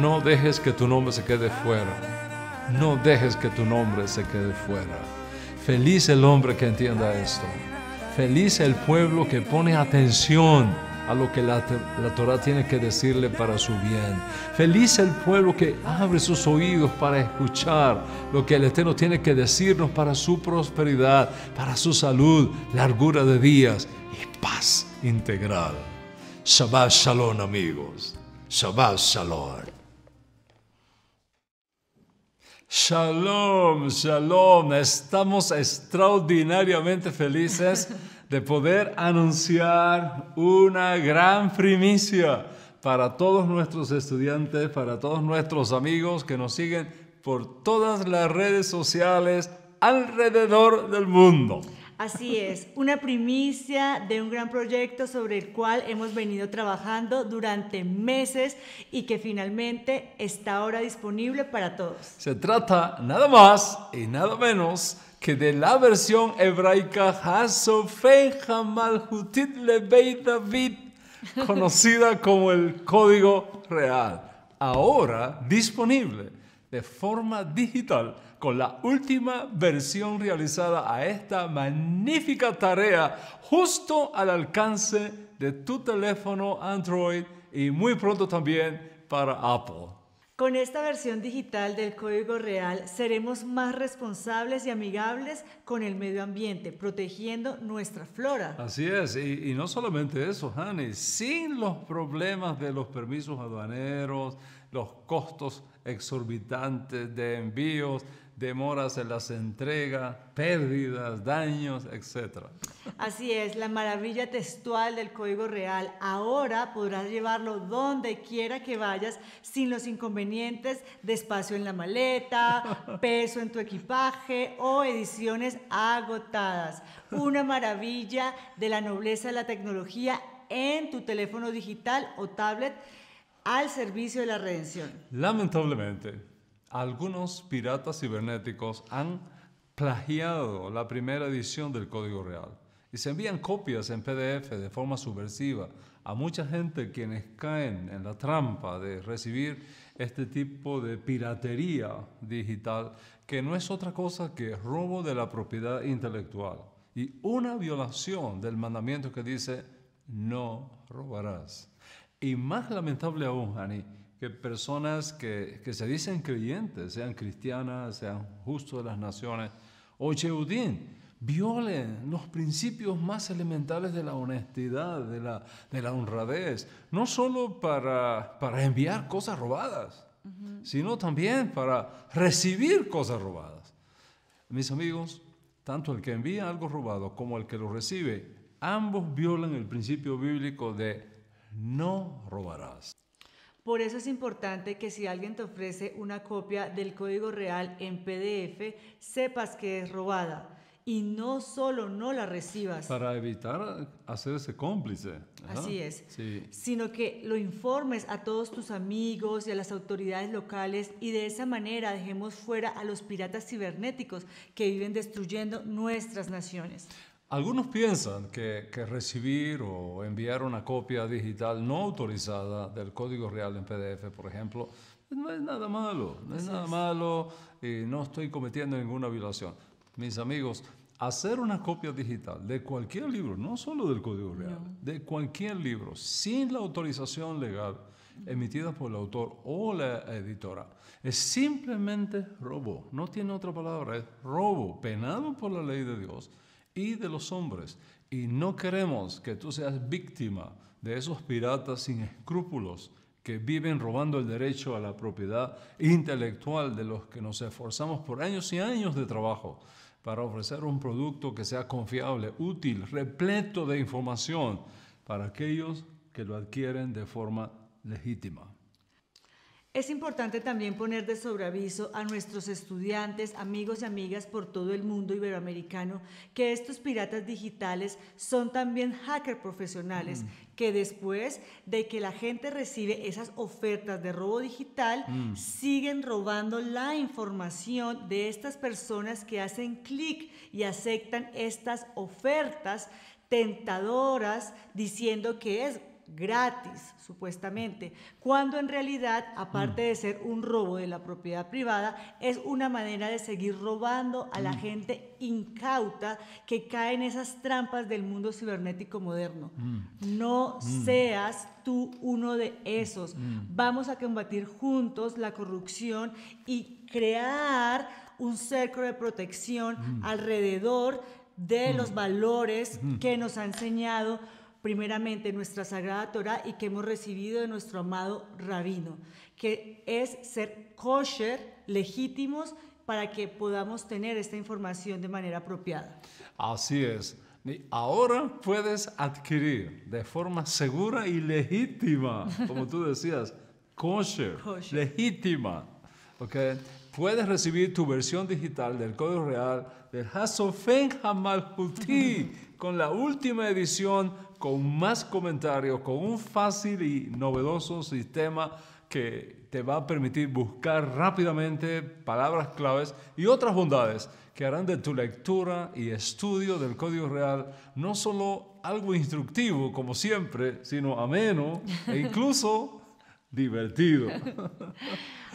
No dejes que tu nombre se quede fuera. No dejes que tu nombre se quede fuera. Feliz el hombre que entienda esto. Feliz el pueblo que pone atención a lo que la Torá tiene que decirle para su bien. Feliz el pueblo que abre sus oídos para escuchar lo que el Eterno tiene que decirnos para su prosperidad, para su salud, largura de días y paz integral. Shabbat Shalom, amigos. Shabbat Shalom. Shalom, shalom. Estamos extraordinariamente felices de poder anunciar una gran primicia para todos nuestros estudiantes, para todos nuestros amigos que nos siguen por todas las redes sociales alrededor del mundo. Así es, una primicia de un gran proyecto sobre el cual hemos venido trabajando durante meses y que finalmente está ahora disponible para todos. Se trata nada más y nada menos que de la versión hebraica Hasofei HaMalhutit LeBeid David, conocida como el Código Real, ahora disponible de forma digital con la última versión realizada a esta magnífica tarea justo al alcance de tu teléfono Android y muy pronto también para Apple. Con esta versión digital del Código Real seremos más responsables y amigables con el medio ambiente, protegiendo nuestra flora. Así es, y no solamente eso, Hani, sin los problemas de los permisos aduaneros, los costos exorbitantes de envíos, demoras en las entregas, pérdidas, daños, etc. Así es, la maravilla textual del Código Real. Ahora podrás llevarlo donde quiera que vayas sin los inconvenientes de espacio en la maleta, peso en tu equipaje o ediciones agotadas. Una maravilla de la nobleza de la tecnología en tu teléfono digital o tablet al servicio de la redención. Lamentablemente, algunos piratas cibernéticos han plagiado la primera edición del Código Real y se envían copias en PDF de forma subversiva a mucha gente quienes caen en la trampa de recibir este tipo de piratería digital que no es otra cosa que robo de la propiedad intelectual y una violación del mandamiento que dice no robarás. Y más lamentable aún, Hani, que personas que se dicen creyentes, sean cristianas, sean justos de las naciones, o Yehudim, violen los principios más elementales de la honestidad, de la honradez, no solo para enviar cosas robadas, sino también para recibir cosas robadas. Mis amigos, tanto el que envía algo robado como el que lo recibe, ambos violan el principio bíblico de no robarás. Por eso es importante que si alguien te ofrece una copia del Código Real en PDF, sepas que es robada y no solo no la recibas. Para evitar hacerse cómplice. ¿Verdad? Así es. Sí. Sino que lo informes a todos tus amigos y a las autoridades locales y de esa manera dejemos fuera a los piratas cibernéticos que viven destruyendo nuestras naciones. Algunos piensan que recibir o enviar una copia digital no autorizada del Código Real en PDF, por ejemplo, no es nada malo, no es nada malo y no estoy cometiendo ninguna violación. Mis amigos, hacer una copia digital de cualquier libro, no solo del Código Real, de cualquier libro, sin la autorización legal emitida por el autor o la editora, es simplemente robo, no tiene otra palabra, es robo, penado por la ley de Dios y de los hombres, y no queremos que tú seas víctima de esos piratas sin escrúpulos que viven robando el derecho a la propiedad intelectual de los que nos esforzamos por años y años de trabajo para ofrecer un producto que sea confiable, útil, repleto de información para aquellos que lo adquieren de forma legítima. Es importante también poner de sobreaviso a nuestros estudiantes, amigos y amigas por todo el mundo iberoamericano que estos piratas digitales son también hackers profesionales que después de que la gente recibe esas ofertas de robo digital siguen robando la información de estas personas que hacen clic y aceptan estas ofertas tentadoras diciendo que es gratis, supuestamente, cuando en realidad, aparte de ser un robo de la propiedad privada, es una manera de seguir robando a la gente incauta que cae en esas trampas del mundo cibernético moderno. No seas tú uno de esos. Vamos a combatir juntos la corrupción y crear un cerco de protección alrededor de los valores que nos ha enseñado primeramente nuestra Sagrada Torá y que hemos recibido de nuestro amado Rabino, que es ser kosher, legítimos, para que podamos tener esta información de manera apropiada. Así es. Y ahora puedes adquirir de forma segura y legítima, como tú decías, kosher, legítima, ¿okay? puedes recibir tu versión digital del Código Real del Hasofei HaMalhutit con la última edición, con más comentarios, con un fácil y novedoso sistema que te va a permitir buscar rápidamente palabras claves y otras bondades que harán de tu lectura y estudio del Código Real no solo algo instructivo, como siempre, sino ameno e incluso divertido.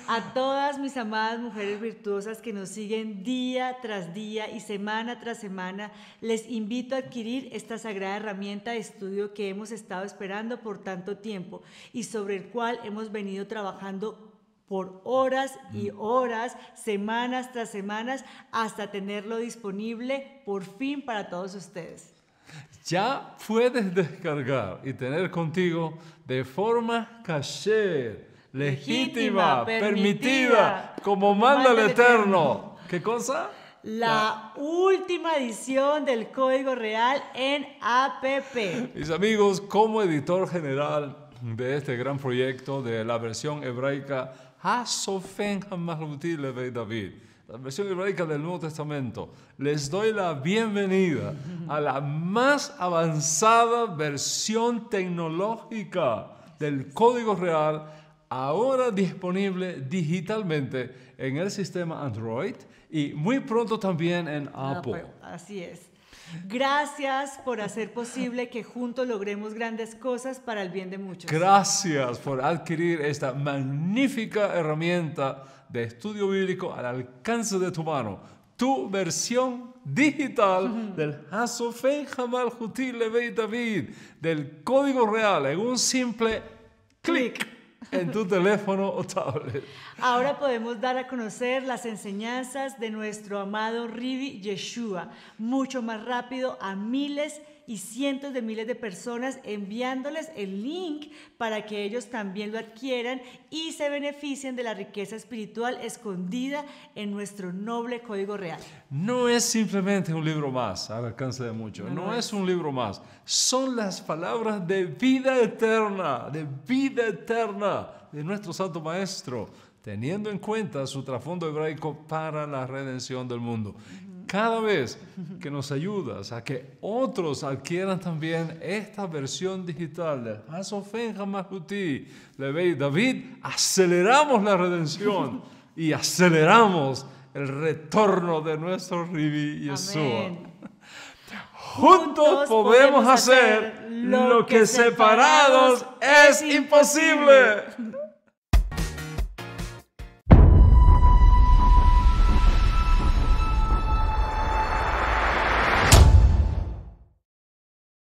A todas mis amadas mujeres virtuosas que nos siguen día tras día y semana tras semana, les invito a adquirir esta sagrada herramienta de estudio que hemos estado esperando por tanto tiempo y sobre el cual hemos venido trabajando por horas y horas, semanas tras semanas, hasta tenerlo disponible por fin para todos ustedes. Ya puedes descargar y tener contigo de forma caché, legítima, permitida, como manda el Eterno. ¿Qué cosa? La última edición del Código Real en app. Mis amigos, como editor general de este gran proyecto de la versión hebraica Hasofei HaMalhutit LeBeid David, la versión hebraica del Nuevo Testamento, les doy la bienvenida a la más avanzada versión tecnológica del Código Real, ahora disponible digitalmente en el sistema Android y muy pronto también en Apple. Así es. Gracias por hacer posible que juntos logremos grandes cosas para el bien de muchos. Gracias por adquirir esta magnífica herramienta de estudio bíblico al alcance de tu mano. Tu versión digital del Hasofei HaMalhutit LeBeid David, del Código Real, en un simple clic en tu teléfono o tablet. Ahora podemos dar a conocer las enseñanzas de nuestro amado Ribi Yeshua mucho más rápido a miles y cientos de miles de personas, enviándoles el link para que ellos también lo adquieran y se beneficien de la riqueza espiritual escondida en nuestro noble Código Real. No es simplemente un libro más al alcance de muchos, no es un libro más, son las palabras de vida eterna de nuestro Santo Maestro, teniendo en cuenta su trasfondo hebraico para la redención del mundo. Cada vez que nos ayudas a que otros adquieran también esta versión digital de Hasofei HaMalhutit LeBeid David, aceleramos la redención y aceleramos el retorno de nuestro Ribi Yeshua. Amén. Juntos podemos hacer lo que separados es imposible.